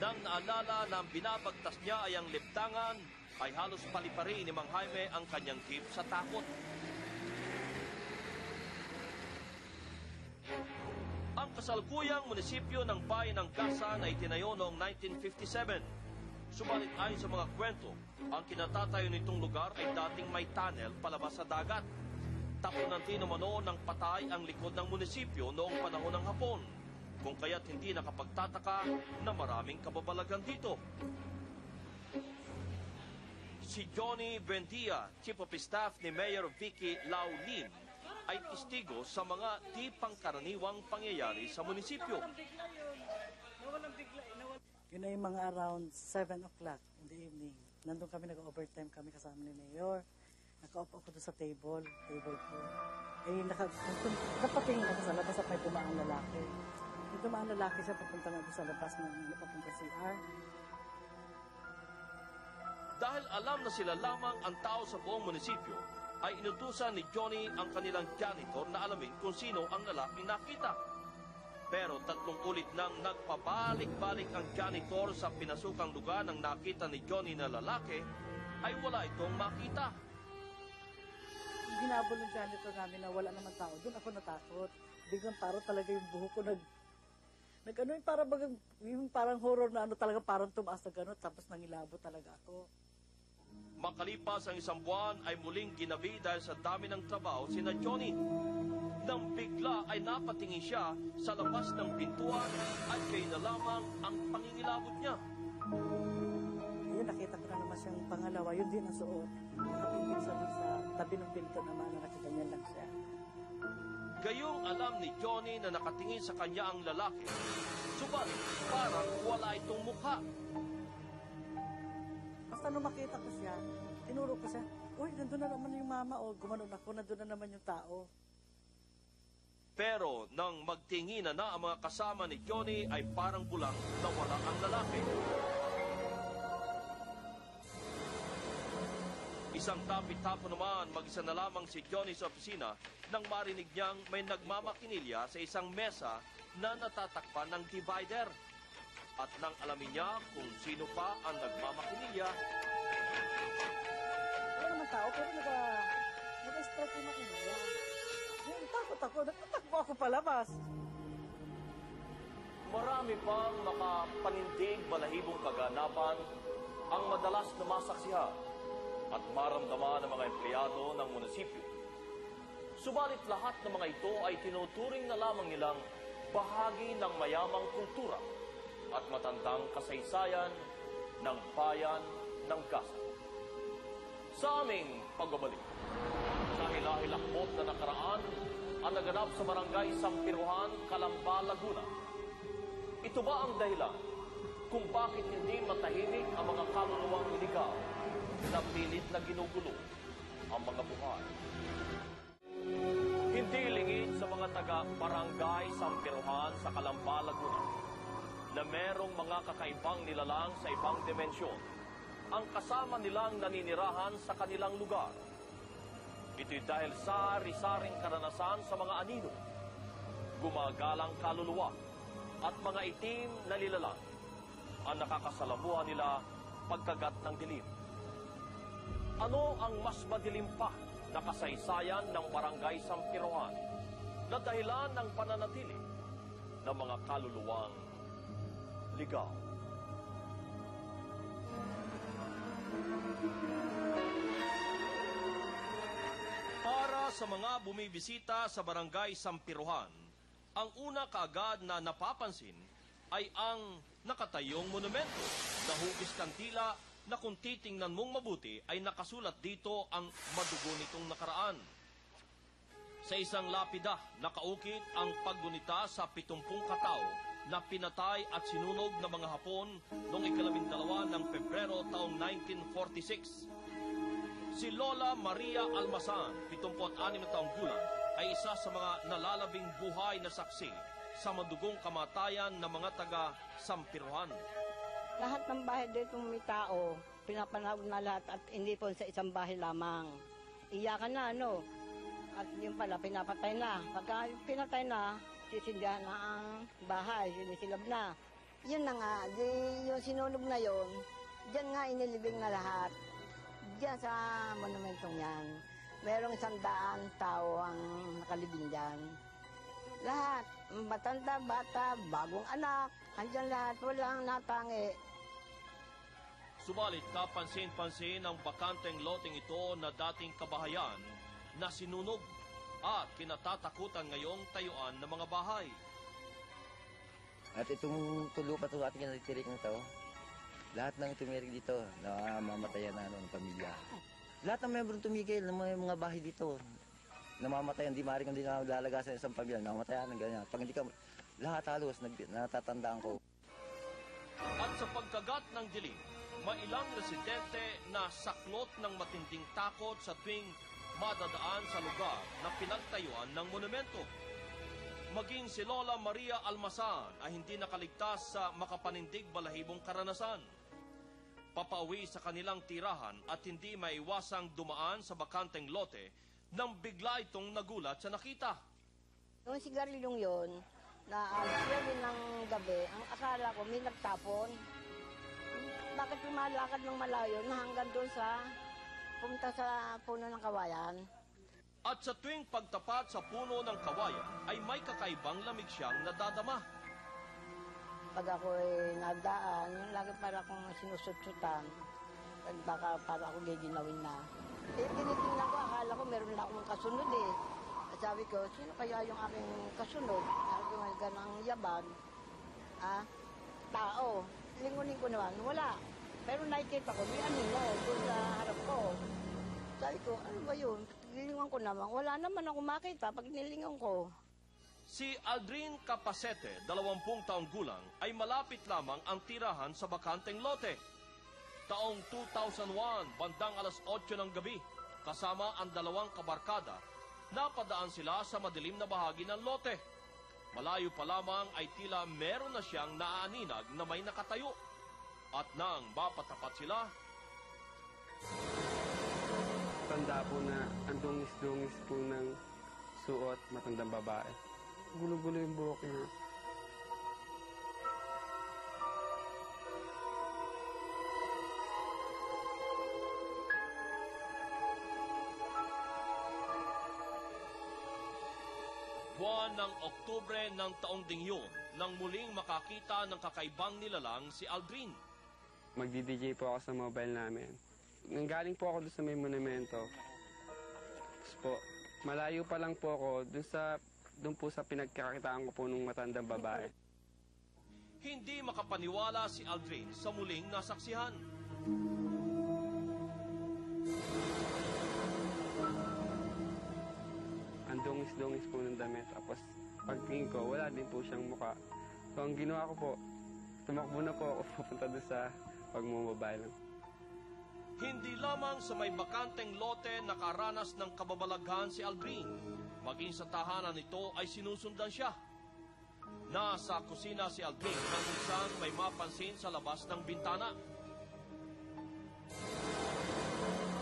Nang naalala na ang binabagtas niya ay ang Libtangan, ay halos palipari ni Mang Jaime ang kanyang jeep sa takot. Ang kasalukuyang munisipyo ng Bayan ng Gasan ay tinayo noong nineteen fifty-seven. Subalit ayon sa mga kwento, ang kinatatayo nitong lugar ay dating may tunnel palabas sa dagat. Tapunan din umano ng patay ang likod ng munisipyo noong panahon ng Hapon, kung kaya't hindi nakapagtataka na maraming kababalagan dito. Si Johnny Buendia, Chief of Staff ni Mayor Vicky Laulim, ay testigo sa mga di pangkaraniwang pangyayari sa munisipyo. Yun ay mga around seven o'clock in the evening. Nandun kami, nag-overtime kami kasama ni Mayor. Nakaupo ako doon sa table, table ko. Eh, nakapatingin ako sa labas at may tumaang lalaki. Yung tumaang lalaki siya, papunta na doon sa labas ng napapunta C R. Dahil alam na sila lamang ang tao sa buong munisipyo, ay inutusan ni Johnny ang kanilang janitor na alamin kung sino ang lalaking nakita. Pero tatlong ulit nang nagpabalik-balik ang janitor sa pinasukang lugar ng nakita ni Johnny na lalaki, ay wala itong makita. Ginabol ng janitor namin na wala naman tao. Doon ako natakot. Biglang parang talaga yung buho ko nag... nag ano yung parang, bagang, yung parang horror na ano talaga, parang tumaas na gano'n, tapos nangilabo talaga ako. Makalipas ang isang buwan ay muling ginabi dahil sa dami ng trabaho si na Johnny. Nang bigla ay napatingin siya sa labas ng pintuan at kayo na lamang ang pangingilabot niya. Ayun, nakita ko na naman siyang pangalawa, yun din ang suot. Nakapimpin sa tabi ng pintuan naman, nakita niya lang siya. Gayong alam ni Johnny na nakatingin sa kanya ang lalaki, subalit parang wala itong mukha. Basta nung makita ko siya, tinuro ko siya, uy, nandun na naman yung mama, o gumanon ako, nandun na naman yung tao. Pero nang magtingin na na ang mga kasama ni Johnny ay parang bulang na wala ang lalaki. Isang tapit-tapo naman, mag-isa na lamang si Johnny sa opisina nang marinig niyang may nagmamakinilya sa isang mesa na natatakpan ng divider. At nang alamin niya kung sino pa ang nagmamakinilya... Wala naman tao, pero nag-a-strap yung makinilya. Takot ako, nagtatakbo ako palabas. Marami pang nakapanindig balahibong kaganapan ang madalas na masaksihan. At maramdaman ng mga empleyado ng munisipyo. Subalit lahat ng mga ito ay tinuturing na lamang nilang bahagi ng mayamang kultura at matandang kasaysayan ng bayan ng Gasan. Sa aming pagbabalik, sa hilahilakbot na nakaraan, ang naganap sa Barangay Sampiruhan, Kalamba, Laguna. Ito ba ang dahilan kung bakit hindi matahimik ang mga kaluluwang iligaw na pilit na ginugulo ang mga buhay? Hindi lingid sa mga taga-Barangay Sampiruhan sa Kalamba, Laguna na merong mga kakaibang nilalang sa ibang dimensyon ang kasama nilang naninirahan sa kanilang lugar. Ito'y dahil sa risaring karanasan sa mga anino, gumagalang kaluluwa at mga itim na nilalang ang nakakasalamuhan nila pagkagat ng dilim. Ano ang mas madilim pa na kasaysayan ng Barangay Sampiruhan na dahilan ng pananatili ng mga kaluluwang ligaw? Para sa mga bumibisita sa Barangay Sampiruhan, ang una kaagad na napapansin ay ang nakatayong monumento na hugis kantila na kung titingnan mong mabuti ay nakasulat dito ang madugo nitong nakaraan. Sa isang lapida, nakaukit ang paggunita sa pitumpung katao na pinatay at sinunog ng mga Hapon noong ikalabindalawa ng Pebrero taong nineteen forty-six. Si Lola Maria Almasan, pitungpot anim na taong gulang, ay isa sa mga nalalabing buhay na saksi sa madugong kamatayan ng mga taga Sampiruhan. Lahat ng bahay dito may tao, pinapanahog na lahat at hindi po sa isang bahay lamang. Iyakan na, ano? At yun pala, pinapatay na. Pagka pinatay na, sisindihan na ang bahay, sinisilab na. Yun na nga, di yung sinunog na yun, dyan nga inilibing na lahat. Diyan sa monumentong yan, merong isang daang tao ang nakalibing dyan. Lahat, matanda, bata, bagong anak, andyan lahat, walang natangi. Subalit kapansin-pansin ang bakanteng loteng ito na dating kabahayan na sinunog at kinatatakutan ngayong tayuan ng mga bahay. At itong tulupa ito ating natirik na ito, lahat ng tumirik dito, na mamatay na ano, ng pamilya. Lahat ng membro tumigil ng mga, mga bahay dito, namamatayan, di maaaring kung di na lalagasan isang pamilya, namamatayan ng ganyan. Pag hindi ka, lahat halos, nag, natatandaan ko. At sa pagkagat ng dilim, mailang residente na saklot ng matinding takot sa tuwing madadaan sa lugar na pinagtayuan ng monumento. Maging si Lola Maria Almasan ay hindi nakaligtas sa makapanindig balahibong karanasan. Papauwi sa kanilang tirahan at hindi maiwasang dumaan sa bakanteng lote nang bigla itong nagulat sa nakita. Yung sigarilyong yun, na alas siyam ng gabi, ang akala ko may nagtapon. Bakit lumalakad ng malayo na hanggang doon sa pumunta sa puno ng kawayan? At sa tuwing pagtapat sa puno ng kawayan ay may kakaibang lamig siyang nadadama. Pag ako'y nadaan, lagi para akong sinusutsutan. At baka para ako giginawin na. Eh, tinitingnan ko, akala ko meron na akong kasunod eh. At sabi ko, sino kaya yung aking kasunod? Sabi ko, may ganang yaban. Ah, tao. Lingunin ko naman, wala. Pero nakikita ko, may anino doon sa harap ko. Sabi ko, ano ba yun? Nilingan ko naman. Wala naman ako makita pag nilingan ko. Si Aldrin Capacete, dalawampung taong gulang, ay malapit lamang ang tirahan sa bakanteng lote. Taong two thousand one, bandang alas otso ng gabi, kasama ang dalawang kabarkada, napadaan sila sa madilim na bahagi ng lote. Malayo pa lamang ay tila meron na siyang naaaninag na may nakatayo. At nang mapatapat sila, matanda po na ang dungis-dungis po ng suot, matandang babae. Gulo-gulo yung buhok niya. Buwan ng Oktubre ng taong ding yun, nang muling makakita ng kakaibang nilalang si Aldrin. Magdi-D J po ako sa mobile namin. nanggaling po ako doon sa may monumento. Tapos po, malayo pa lang po ako doon sa, doon po sa pinagkakitaan ko po nung matandang babae. Hindi makapaniwala si Aldrin sa muling nasaksihan. Ang dungis-dungis po ng damit. Tapos pagtingin ko, wala din po siyang muka. So ang ginawa ko po, tumakbo na po ako papunta doon sa pagmumobile. Hindi lamang sa may bakanteng lote nakaranas ng kababalaghan si Aldrin. Maging sa tahanan nito ay sinusundan siya. Nasa kusina si Aldrin nang isang may mapansin sa labas ng bintana.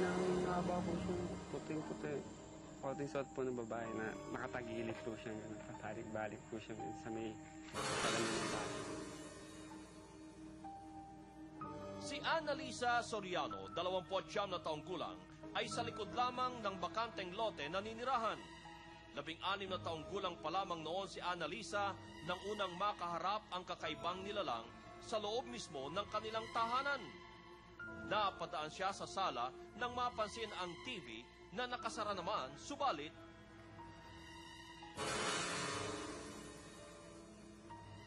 Nang naba po siya, puting-puti. Puting suot po ng babae na nakatagilid po siya. Nakatarik-balik po siya sa may talamin ng bahay. Si Annalisa Soriano, dalawampu't siyam na taong gulang, ay sa likod lamang ng bakanteng lote na ninirahan. Labing anim na taong gulang pa lamang noon si Annalisa nang unang makaharap ang kakaibang nilalang sa loob mismo ng kanilang tahanan. Napadaan siya sa sala nang mapansin ang T V na nakasara naman, subalit...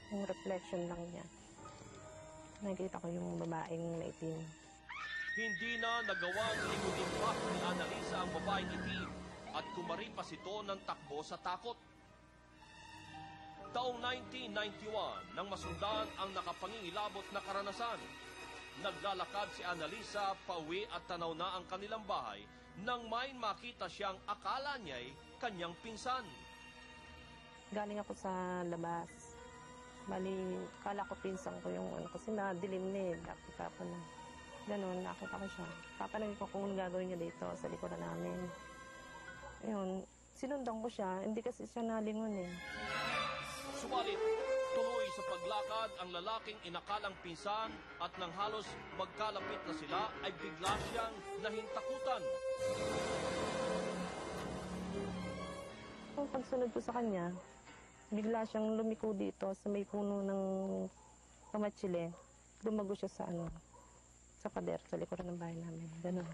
Yung reflection lang niya. Nakikita ko yung babaeng maitim. Hindi na nagawang likutin pa ni Annalisa ang babaeng itim at kumaripas ito ng takbo sa takot. Taong nineteen ninety-one nang masundan ang nakapangingilabot na karanasan. Naglalakad si Annalisa pauwi at tanaw na ang kanilang bahay nang may makita siyang akala niya'y kanyang pinsan. Galing ako sa labas. Bali, kala ko pinsan ko yung ano kasi nadilim na eh. Papa na. Ganun, nakita ko siya. Papanagin ko kung gagawin niya dito sa likod na namin. Ayun, sinundan ko siya. Hindi kasi siya nalingon eh. Subalit, tuloy sa paglakad ang lalaking inakalang pinsan at nang halos magkalapit na sila ay bigla siyang nahintakutan. Ang pagsunod ko sa kanya, bigla siyang lumiko dito sa may puno ng kamatsile. Dumago siya sa ano, sa pader, sa likuran ng bahay namin. Ganun.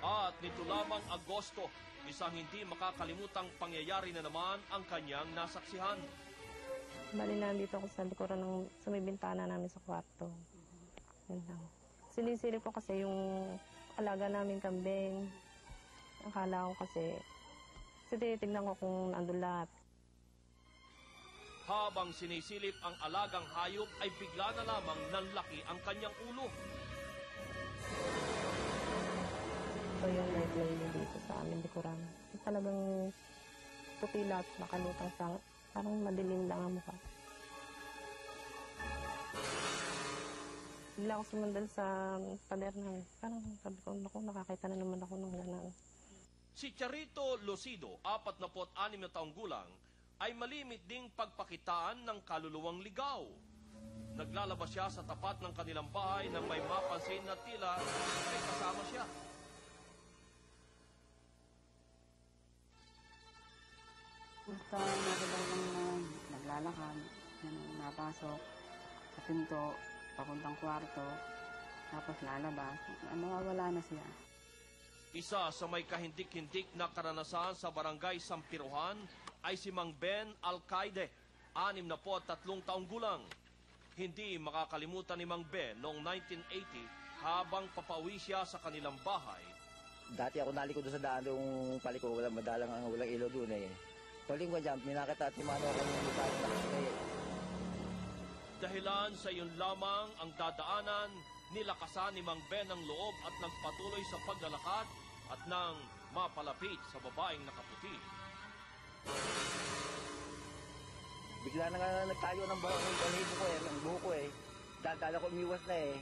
At nito lamang Agosto, isang hindi makakalimutang pangyayari na naman ang kanyang nasaksihan. Bali na dito ako sa likuran ng, sa may bintana namin sa kwarto. Yun lang. Sinisilip ko kasi yung alaga namin kambing. Akala ko kasi... Tinitignan ko kung nandun lahat. Habang sinisilip ang alagang hayop ay bigla na lamang nanlaki ang kanyang ulo. Ito yung night laying dito sa amin, likuran. Talagang puti lahat, makalutang sang. Parang madilim lang ang mukha. Bigla ako sumandal sa pader namin. Parang sabi ko, naku, nakakita na naman ako ng gano'n. Si Charito Lucido, apatnapu't anim na taong gulang, ay malimit ding pagpakitaan ng kaluluwang ligaw. Naglalabas siya sa tapat ng kanilang bahay nang may mapansin na tila may kasama siya. Basta nagdadal lang naglalakad, napasok sa pinto, papuntang kwarto, tapos lalabas, mawawala na siya. Isa sa may kahindik-hindik na karanasan sa Barangay Sampiruhan ay si Mang Ben Alcaide, sixty-three taong gulang. Hindi makakalimutan ni Mang Ben noong nineteen eighty habang papauwi siya sa kanilang bahay. Dati ako nalikod doon sa daan yung paliko, walang madalang ang walang ilo doon eh. Paling ko dyan, minakita at simano ako ng lupay na eh. Dahilan sa iyon lamang ang dadaanan, nilakasan ni Mang Ben ang loob at nagpatuloy sa paglalakad at nang mapalapit sa babaeng nakaputi. Bigla na nga nagtayo ng buhok ng balibo ko eh, ng buhok ko eh. Dadala ko umiwas na eh.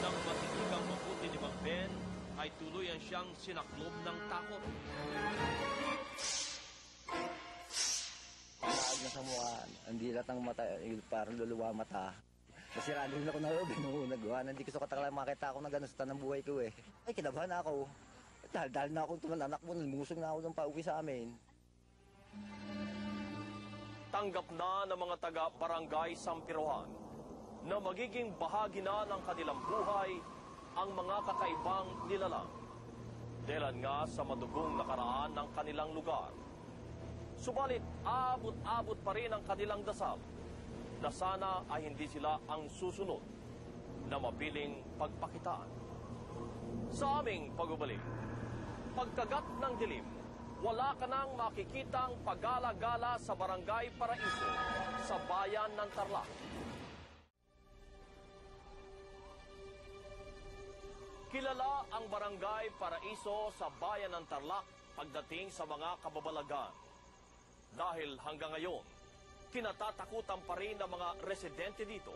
Nang matitig ang mabuti ni Mang Ben, ay tuluyan siyang sinaklob ng takot. Pag na sa mukha, ang dilat ng mata, parang luluwa mata. Nasiraan din ako ng loob, nung nagawa. Hindi gusto katakala makita ako na gano'n sa tanang buhay ko eh. Ay, kinabahan na ako. Dahil, dahil na akong tumananak mo, nalmusog na ako ng pauwi sa amin. Tanggap na ng mga taga-barangay Sampiruhan na magiging bahagi na ng kanilang buhay ang mga kakaibang nilalang. Dahilan nga sa madugong nakaraan ng kanilang lugar. Subalit, abot-abot pa rin ang kanilang dasal na sana ay hindi sila ang susunod na mapiling pagpakitaan. Sa aming pagbabalik, pagkagat ng dilim, wala ka nang makikitang pagala-gala sa Barangay Paraiso sa bayan ng Tarlac. Kilala ang Barangay Paraiso sa bayan ng Tarlac pagdating sa mga kababalagan. Dahil hanggang ngayon, kinatatakutan pa rin ng mga residente dito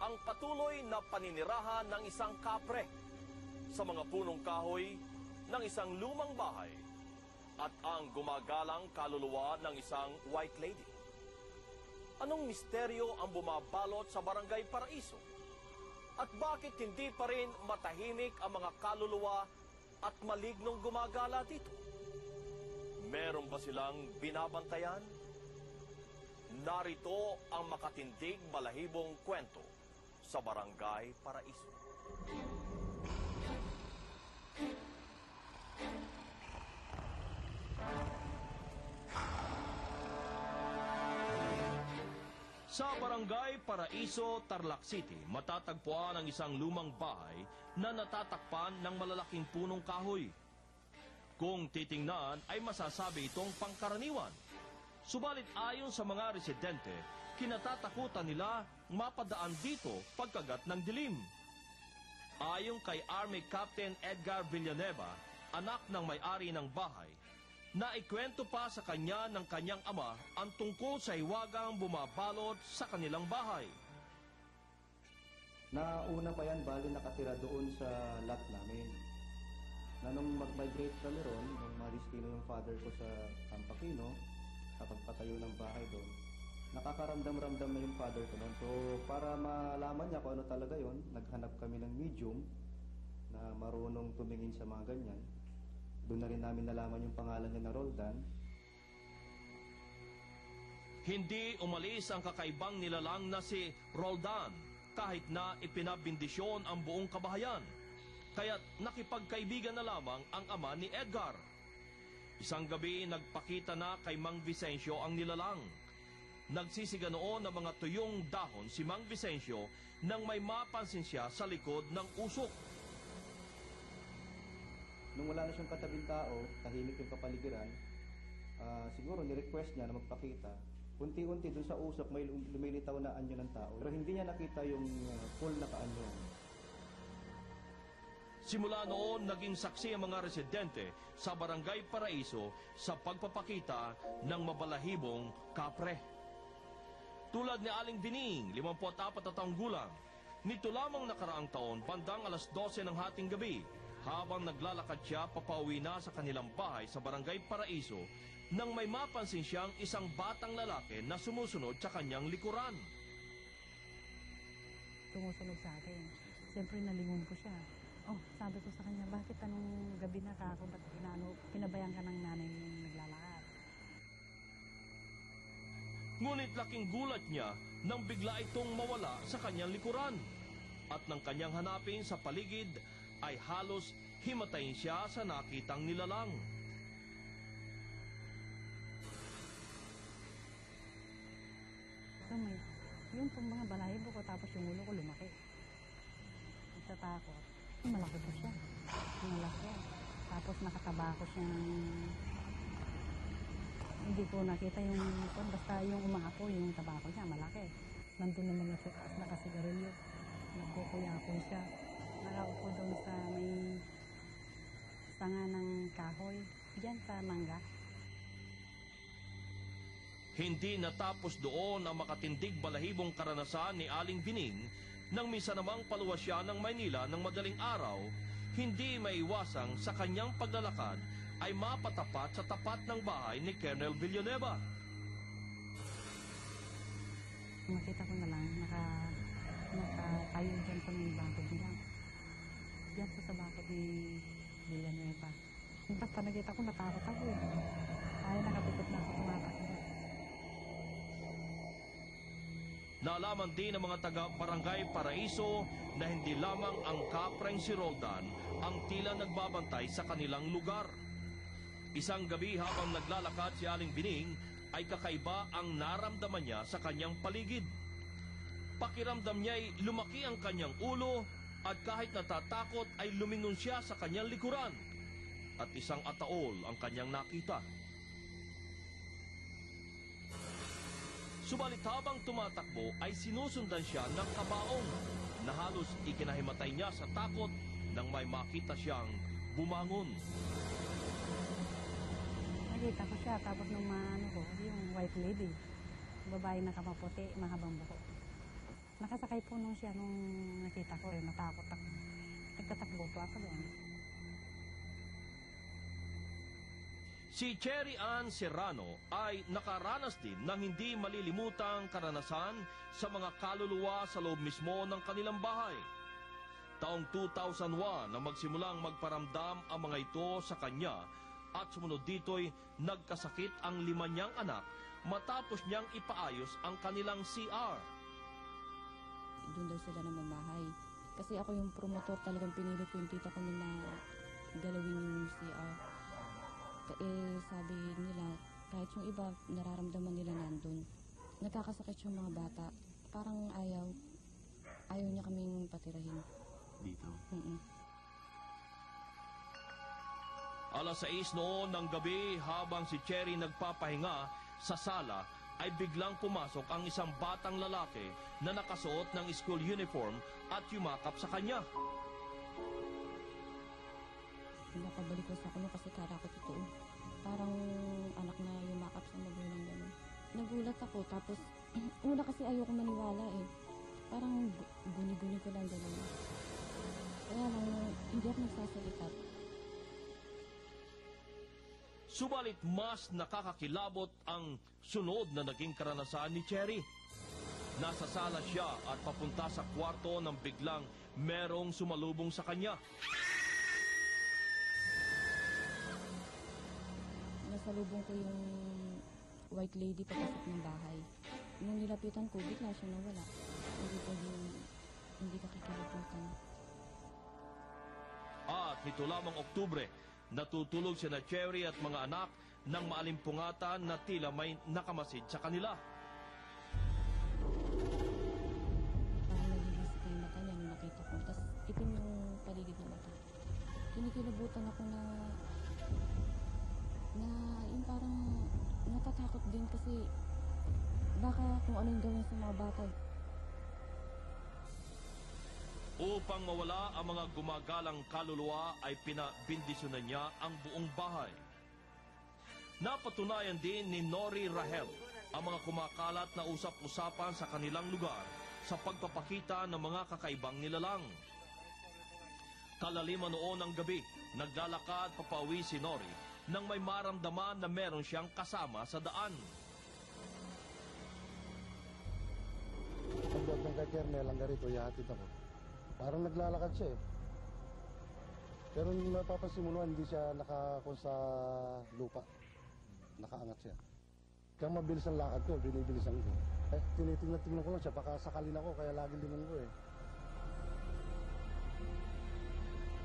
ang patuloy na paninirahan ng isang kapre sa mga punong kahoy ng isang lumang bahay at ang gumagalang kaluluwa ng isang white lady. Anong misteryo ang bumabalot sa Barangay Paraiso? At bakit hindi pa rin matahimik ang mga kaluluwa at malignong gumagala dito? Meron ba silang binabantayan? Narito ang makatindig balahibong kwento sa Barangay Paraiso. Sa Barangay Paraiso, Tarlac City, matatagpuan ang isang lumang bahay na natatakpan ng malalaking punong kahoy. Kung titingnan ay masasabi itong pangkaraniwan. Subalit ayon sa mga residente, kinatatakutan nila mapadaan dito pagkagat ng dilim. Ayon kay Army Captain Edgar Villanueva, anak ng may-ari ng bahay, naikwento pa sa kanya ng kanyang ama ang tungkol sa hiwagang bumabalot sa kanilang bahay. Nauna pa yan, bali nakatira doon sa lot namin. Na nung mag-migrate kami ron, nung maristino yung father ko sa Campakino, nakapagpatayo ng bahay doon, nakakaramdam-ramdam na yung father ko noon. So para malaman niya kung ano talaga yon, naghanap kami ng medium na marunong tumingin sa mga ganyan. Doon na rin namin nalaman yung pangalan niya na Roldan. Hindi umalis ang kakaibang nilalang na si Roldan kahit na ipinabindisyon ang buong kabahayan. Kaya't nakipagkaibigan na lamang ang ama ni Edgar. Isang gabi, nagpakita na kay Mang Vicencio ang nilalang. Nagsisiga noon ng mga tuyong dahon si Mang Vicencio nang may mapansin siya sa likod ng usok. Nung wala na siyang katabing tao, tahimik yung kapaligiran, uh, siguro ni-request niya na magpakita. Unti-unti dun sa usok may lumilitaw na anyo ng tao. Pero hindi niya nakita yung uh, full na kaanyo. Simula noon, naging saksi ang mga residente sa Barangay Paraiso sa pagpapakita ng mabalahibong kapre. Tulad ni Aling Bining, limampu't apat na taong gulang, nito lamang nakaraang taon, bandang alas dose ng hating gabi, habang naglalakad siya, papauwi na sa kanilang bahay sa Barangay Paraiso nang may mapansin siyang isang batang lalaki na sumusunod sa kanyang likuran. Tumusunod sa akin. Siyempre nalingon ko siya. Oh, sabi ko sa kanya, bakit anong gabi na ka? Kung ba't pinano, pinabayang ka ng nanay mong naglalakad? Ngunit laking gulat niya nang bigla itong mawala sa kanyang likuran. At nang kanyang hanapin sa paligid, ay halos himatayin siya sa nakitang nilalang. So may, yung mga balahibo ko, tapos yung ulo ko lumaki. Nagtatakot. Malaki po siya. Malaki. Tapos nakataba ko siya ng... Hindi ko nakita yung... Basta yung umaapo, yung taba ko niya, malaki. Nandun naman ako, nakasigarilyo. Nagkukuyapo siya. Nakaupo doon sa may sanga ng kahoy, diyan sa mangga. Hindi natapos doon ang makatindig balahibong karanasan ni Aling Bining nang misa namang paluwas siya ng Maynila ng madaling araw, hindi maiwasang sa kanyang paglalakad ay mapatapat sa tapat ng bahay ni Colonel Villanueva. Makita ko na lang, naka, nakatayo dyan sa may bangko bilang. Diyan sa sabakot ni Villanueva. Basta nagkita ko, natakot ako eh. Ay, nakapitot na ako, tumakas na. Naalaman din ng mga taga Barangay Paraiso na hindi lamang ang kapreng si Roldan ang tila nagbabantay sa kanilang lugar. Isang gabi habang naglalakad si Aling Bining ay kakaiba ang naramdaman niya sa kanyang paligid. Pakiramdam niya ay lumaki ang kanyang ulo at kahit natatakot ay lumingon siya sa kanyang likuran. At isang ataol ang kanyang nakita. Subalit habang tumatakbo ay sinusundan siya ng kabaong na halos ikinahimatay niya sa takot nang may makita siyang bumangon. Nakita ko siya tapos nung maano ko, yung white lady, babae na kamaputi, mahabang buhok. Nakasakay po nung siya nung nakita ko, eh, natakot ako. Nagtatakbo po ako doon. Si Cherry Ann Serrano ay nakaranas din ng hindi malilimutang karanasan sa mga kaluluwa sa loob mismo ng kanilang bahay. Taong two thousand one na magsimulang magparamdam ang mga ito sa kanya at sumunod dito'y nagkasakit ang lima niyang anak matapos niyang ipaayos ang kanilang C R. Doon daw sila namamahay. Kasi ako yung promotor talagang pinili ko yung tita ko na galawin yung C R. Eh, sabi nila, kahit yung iba, nararamdaman nila nandun. Nagkakasakit yung mga bata. Parang ayaw, ayaw niya kaming patirahin. Dito? Mm-mm. alas sais noon ng gabi, habang si Cherry nagpapahinga sa sala, ay biglang pumasok ang isang batang lalaki na nakasuot ng school uniform at yumakap sa kanya. Nakabalik ko sa kuno kasi kala ko totoo. Parang anak na yumakap sa magulang gano'n. Nagulat ako tapos una kasi ayoko maniwala eh. Parang guni-guni ko lang gano'n. Kaya lang hindi ako nagsasalikat. Subalit mas nakakakilabot ang sunod na naging karanasan ni Cherry. Nasa sala siya at papunta sa kwarto nang biglang merong sumalubong sa kanya. Nasalubong ko yung white lady papasok ng bahay. Nung nilapitan ko, bigla siya nawala. Hindi ko yung hindi kakikilapitan. At nito lamang Oktubre, natutulog si na Cherry at mga anak ng maalimpungatan na tila may nakamasid sa kanila. Parang nagigisip na yung mata niya nung nakita ko. Tapos itim yung paligid ng mata. Kinikilabutan ako na na yung parang natatakot din kasi baka kung anong gawin sa mga bata. Upang mawala ang mga gumagalang kaluluwa ay pinabindisyonan niya ang buong bahay. Napatunayan din ni Nori Rahel ang mga kumakalat na usap-usapan sa kanilang lugar sa pagpapakita ng mga kakaibang nilalang. Talalima noon ang gabi, naglalakad papawi si Nori nang may maramdaman na meron siyang kasama sa daan. Ang dog ng kay Kernel, ang garito, yahatid ako. Parang naglalakad siya eh. Pero nung napapasimulan, hindi siya nakakon sa lupa. Nakaangat siya. Kaya mabilis ang lakad ko, binibilis ang ko. Eh, tinitingnan-tingnan ko lang siya, baka sakalin ako, kaya laging limang ko eh.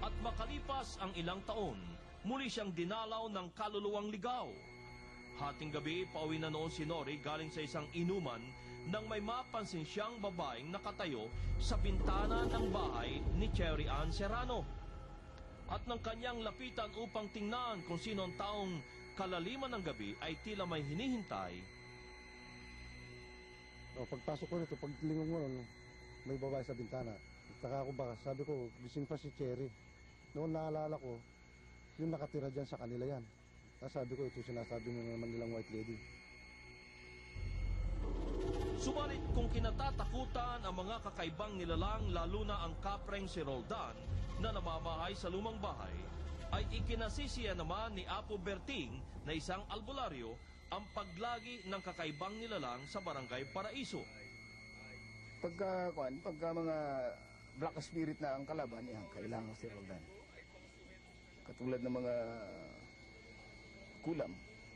At makalipas ang ilang taon, muli siyang dinalaw ng kaluluwang ligaw. Hating gabi, pauwi na noon si Nori galing sa isang inuman nang may mapansin siyang babaeng nakatayo sa bintana ng bahay ni Cherry Ann Serrano. At nang kanyang lapitan upang tingnan kung sino ang taong kalaliman ng gabi ay tila may hinihintay. O, pagpasok ko nito, paglingon ko nun, may babae sa bintana. Taka ako baka, sabi ko, gising pa si Cherry. Noon naalala ko, yung nakatira dyan sa kanila yan. Tapos sabi ko, ito sinasabi mo naman nilang white lady. Subalit kung kinatatakutan ang mga kakaibang nilalang, lalo na ang kapreng si Roldan na namamahay sa lumang bahay, ay ikinasisiya naman ni Apo Berting na isang albularyo ang paglagi ng kakaibang nilalang sa Barangay Paraiso. Pagka, pagka mga black spirit na ang kalaban, yan, kailangan si Roldan. Katulad ng mga kulam,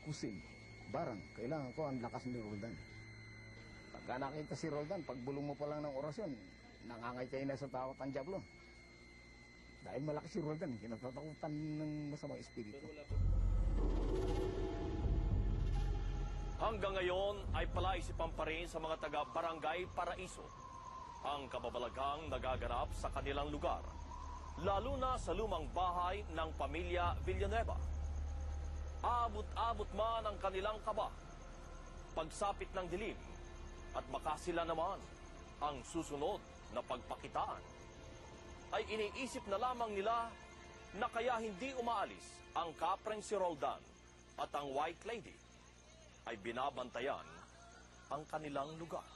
kusin, barang, kailangan ko ang lakas ni Roldan. Pagka nakita si Roldan, pagbulong mo pa lang ng orasyon, nangangaytay na sa tao ang diablo. Dahil malaki si Roldan, kinatatakutan ng masamang espiritu. Hanggang ngayon ay palaisipan pa rin sa mga taga Barangay Paraiso ang kababalaghang nagagarap sa kanilang lugar, lalo na sa lumang bahay ng pamilya Villanueva. Abot-abot man ang kanilang kaba, pagsapit ng dilim, at baka sila naman ang susunod na pagpakitaan, ay iniisip na lamang nila na kaya hindi umaalis ang kapreng si Roldan at ang White Lady ay binabantayan ang kanilang lugar.